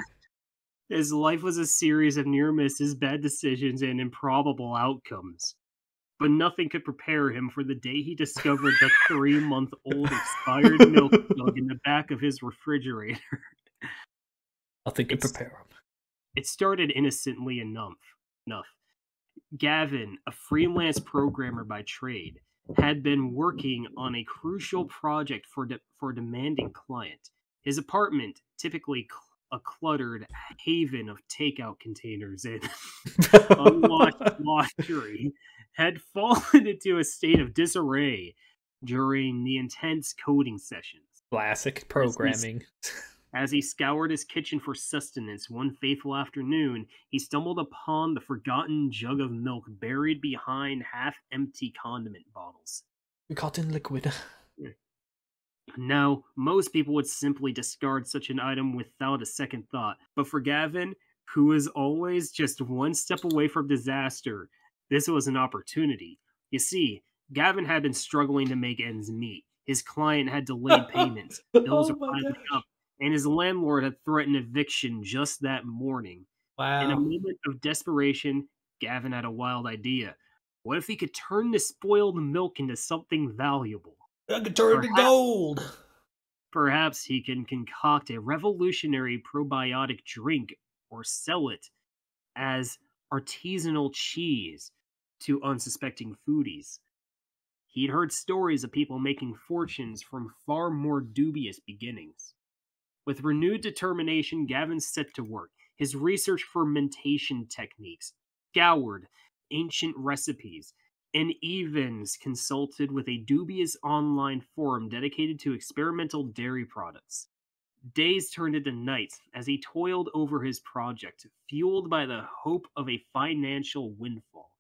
His life was a series of near misses, bad decisions, and improbable outcomes. But nothing could prepare him for the day he discovered the 3-month-old expired milk jug in the back of his refrigerator. Nothing could prepare him. It started innocently enough. Gavin, a freelance programmer by trade, had been working on a crucial project for a demanding client. His apartment, typically a cluttered haven of takeout containers and unwashed laundry, had fallen into a state of disarray during the intense coding sessions. Classic programming. As he scoured his kitchen for sustenance one fateful afternoon, he stumbled upon the forgotten jug of milk buried behind half-empty condiment bottles. Forgotten liquid. Now, most people would simply discard such an item without a second thought, but for Gavin, who was always just one step away from disaster, this was an opportunity. You see, Gavin had been struggling to make ends meet. His client had delayed payments, bills were piling up, and his landlord had threatened eviction just that morning. Wow. In a moment of desperation, Gavin had a wild idea. What if he could turn the spoiled milk into something valuable? I could turn it to gold. Perhaps he can concoct a revolutionary probiotic drink or sell it as artisanal cheese to unsuspecting foodies. He'd heard stories of people making fortunes from far more dubious beginnings. With renewed determination, Gavin set to work. His research fermentation techniques, scoured ancient recipes, and even consulted with a dubious online forum dedicated to experimental dairy products. Days turned into nights as he toiled over his project, fueled by the hope of a financial windfall.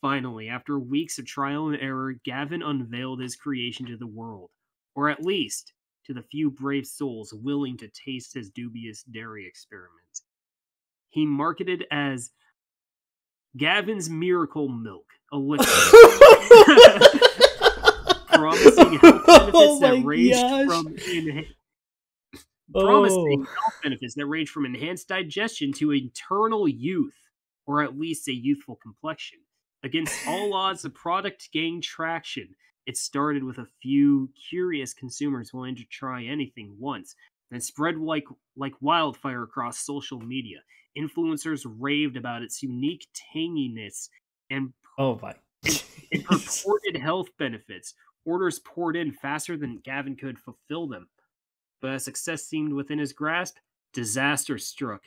Finally, after weeks of trial and error, Gavin unveiled his creation to the world, or at least to the few brave souls willing to taste his dubious dairy experiment. He marketed as Gavin's Miracle Milk Elixir, promising health benefits that range from enhanced digestion to eternal youth, or at least a youthful complexion. Against all odds, the product gained traction. It started with a few curious consumers willing to try anything once, then spread like wildfire across social media. Influencers raved about its unique tanginess and purported health benefits. Orders poured in faster than Gavin could fulfill them. But as success seemed within his grasp, disaster struck.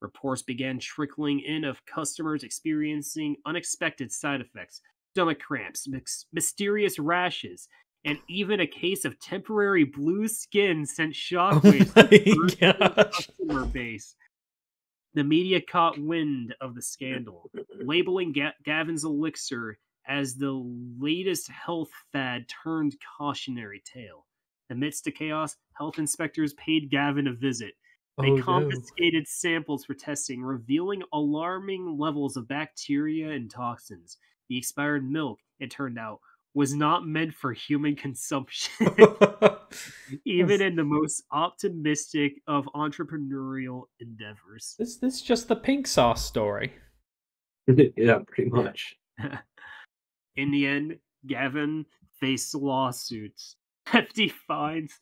Reports began trickling in of customers experiencing unexpected side effects, stomach cramps, mysterious rashes, and even a case of temporary blue skin sent shockwaves to the customer base. The media caught wind of the scandal, labeling Gavin's elixir as the latest health fad turned cautionary tale. Amidst the chaos, health inspectors paid Gavin a visit. They confiscated samples for testing, revealing alarming levels of bacteria and toxins. The expired milk, it turned out, was not meant for human consumption, even in the most optimistic of entrepreneurial endeavors. This is just the pink sauce story. Yeah, pretty much. In the end, Gavin faced lawsuits, hefty fines,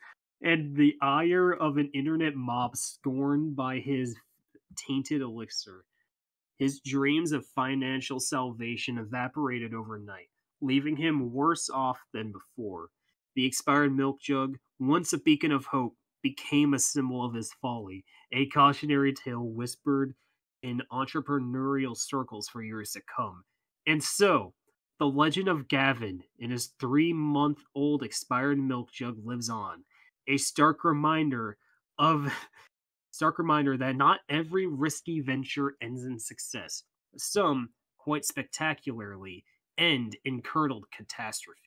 and the ire of an internet mob scorned by his tainted elixir. His dreams of financial salvation evaporated overnight, leaving him worse off than before. The expired milk jug, once a beacon of hope, became a symbol of his folly, a cautionary tale whispered in entrepreneurial circles for years to come. And so, the legend of Gavin and his 3-month-old expired milk jug lives on, a stark reminder that not every risky venture ends in success. Some, quite spectacularly, end in curdled catastrophe.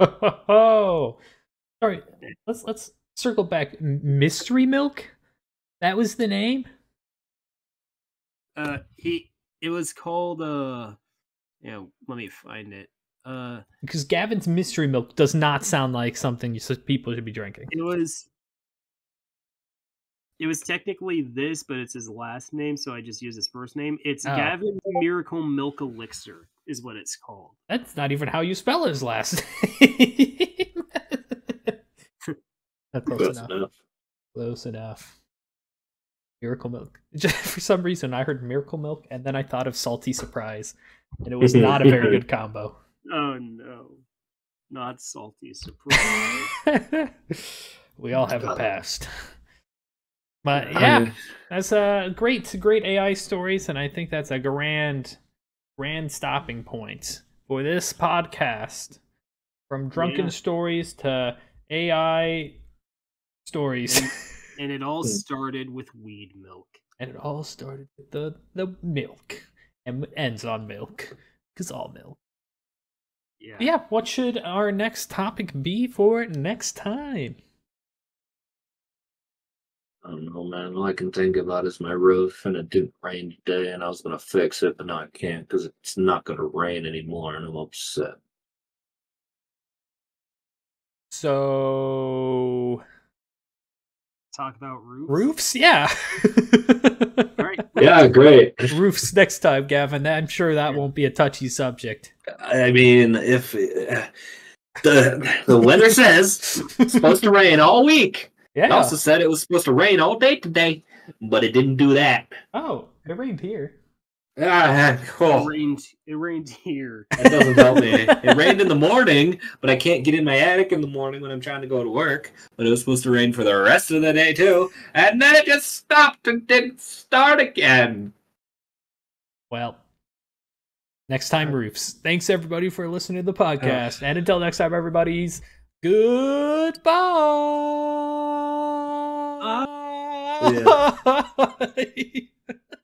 Oh, sorry. Let's circle back. Mystery Milk? That was the name? It was called yeah, let me find it. Because Gavin's Mystery Milk does not sound like something people should be drinking. It was technically this, but it's his last name, so I just use his first name. It's Gavin's Miracle Milk Elixir is what it's called. That's not even how you spell his last name. That's close enough. Close enough. Miracle Milk. For some reason, I heard Miracle Milk, and then I thought of Salty Surprise, and it was not a very good combo. Oh, no. Not Salty Surprise. We all have a past. But, yeah, that's great AI stories, and I think that's a grand stopping point for this podcast. From drunken stories to AI stories. And it all started with weed milk. And it all started with the milk. And ends on milk. Because all milk. Yeah. But yeah, what should our next topic be for next time? I don't know, man. All I can think about is my roof, and it didn't rain today, and I was going to fix it, but now I can't because it's not going to rain anymore, and I'm upset. So... talk about roofs? Roofs, yeah. Right. Yeah, great. Roofs next time, Gavin. I'm sure that won't be a touchy subject. I mean, if the weather says it's supposed to rain all week. Yeah. It also said it was supposed to rain all day today, but it didn't do that. Oh, it rained here. Cool. It rained here. That doesn't help me. It rained in the morning, but I can't get in my attic in the morning when I'm trying to go to work. But it was supposed to rain for the rest of the day, too. And then it just stopped and didn't start again. Well, next time, roofs. Thanks, everybody, for listening to the podcast. And until next time, everybody's goodbye. Yeah.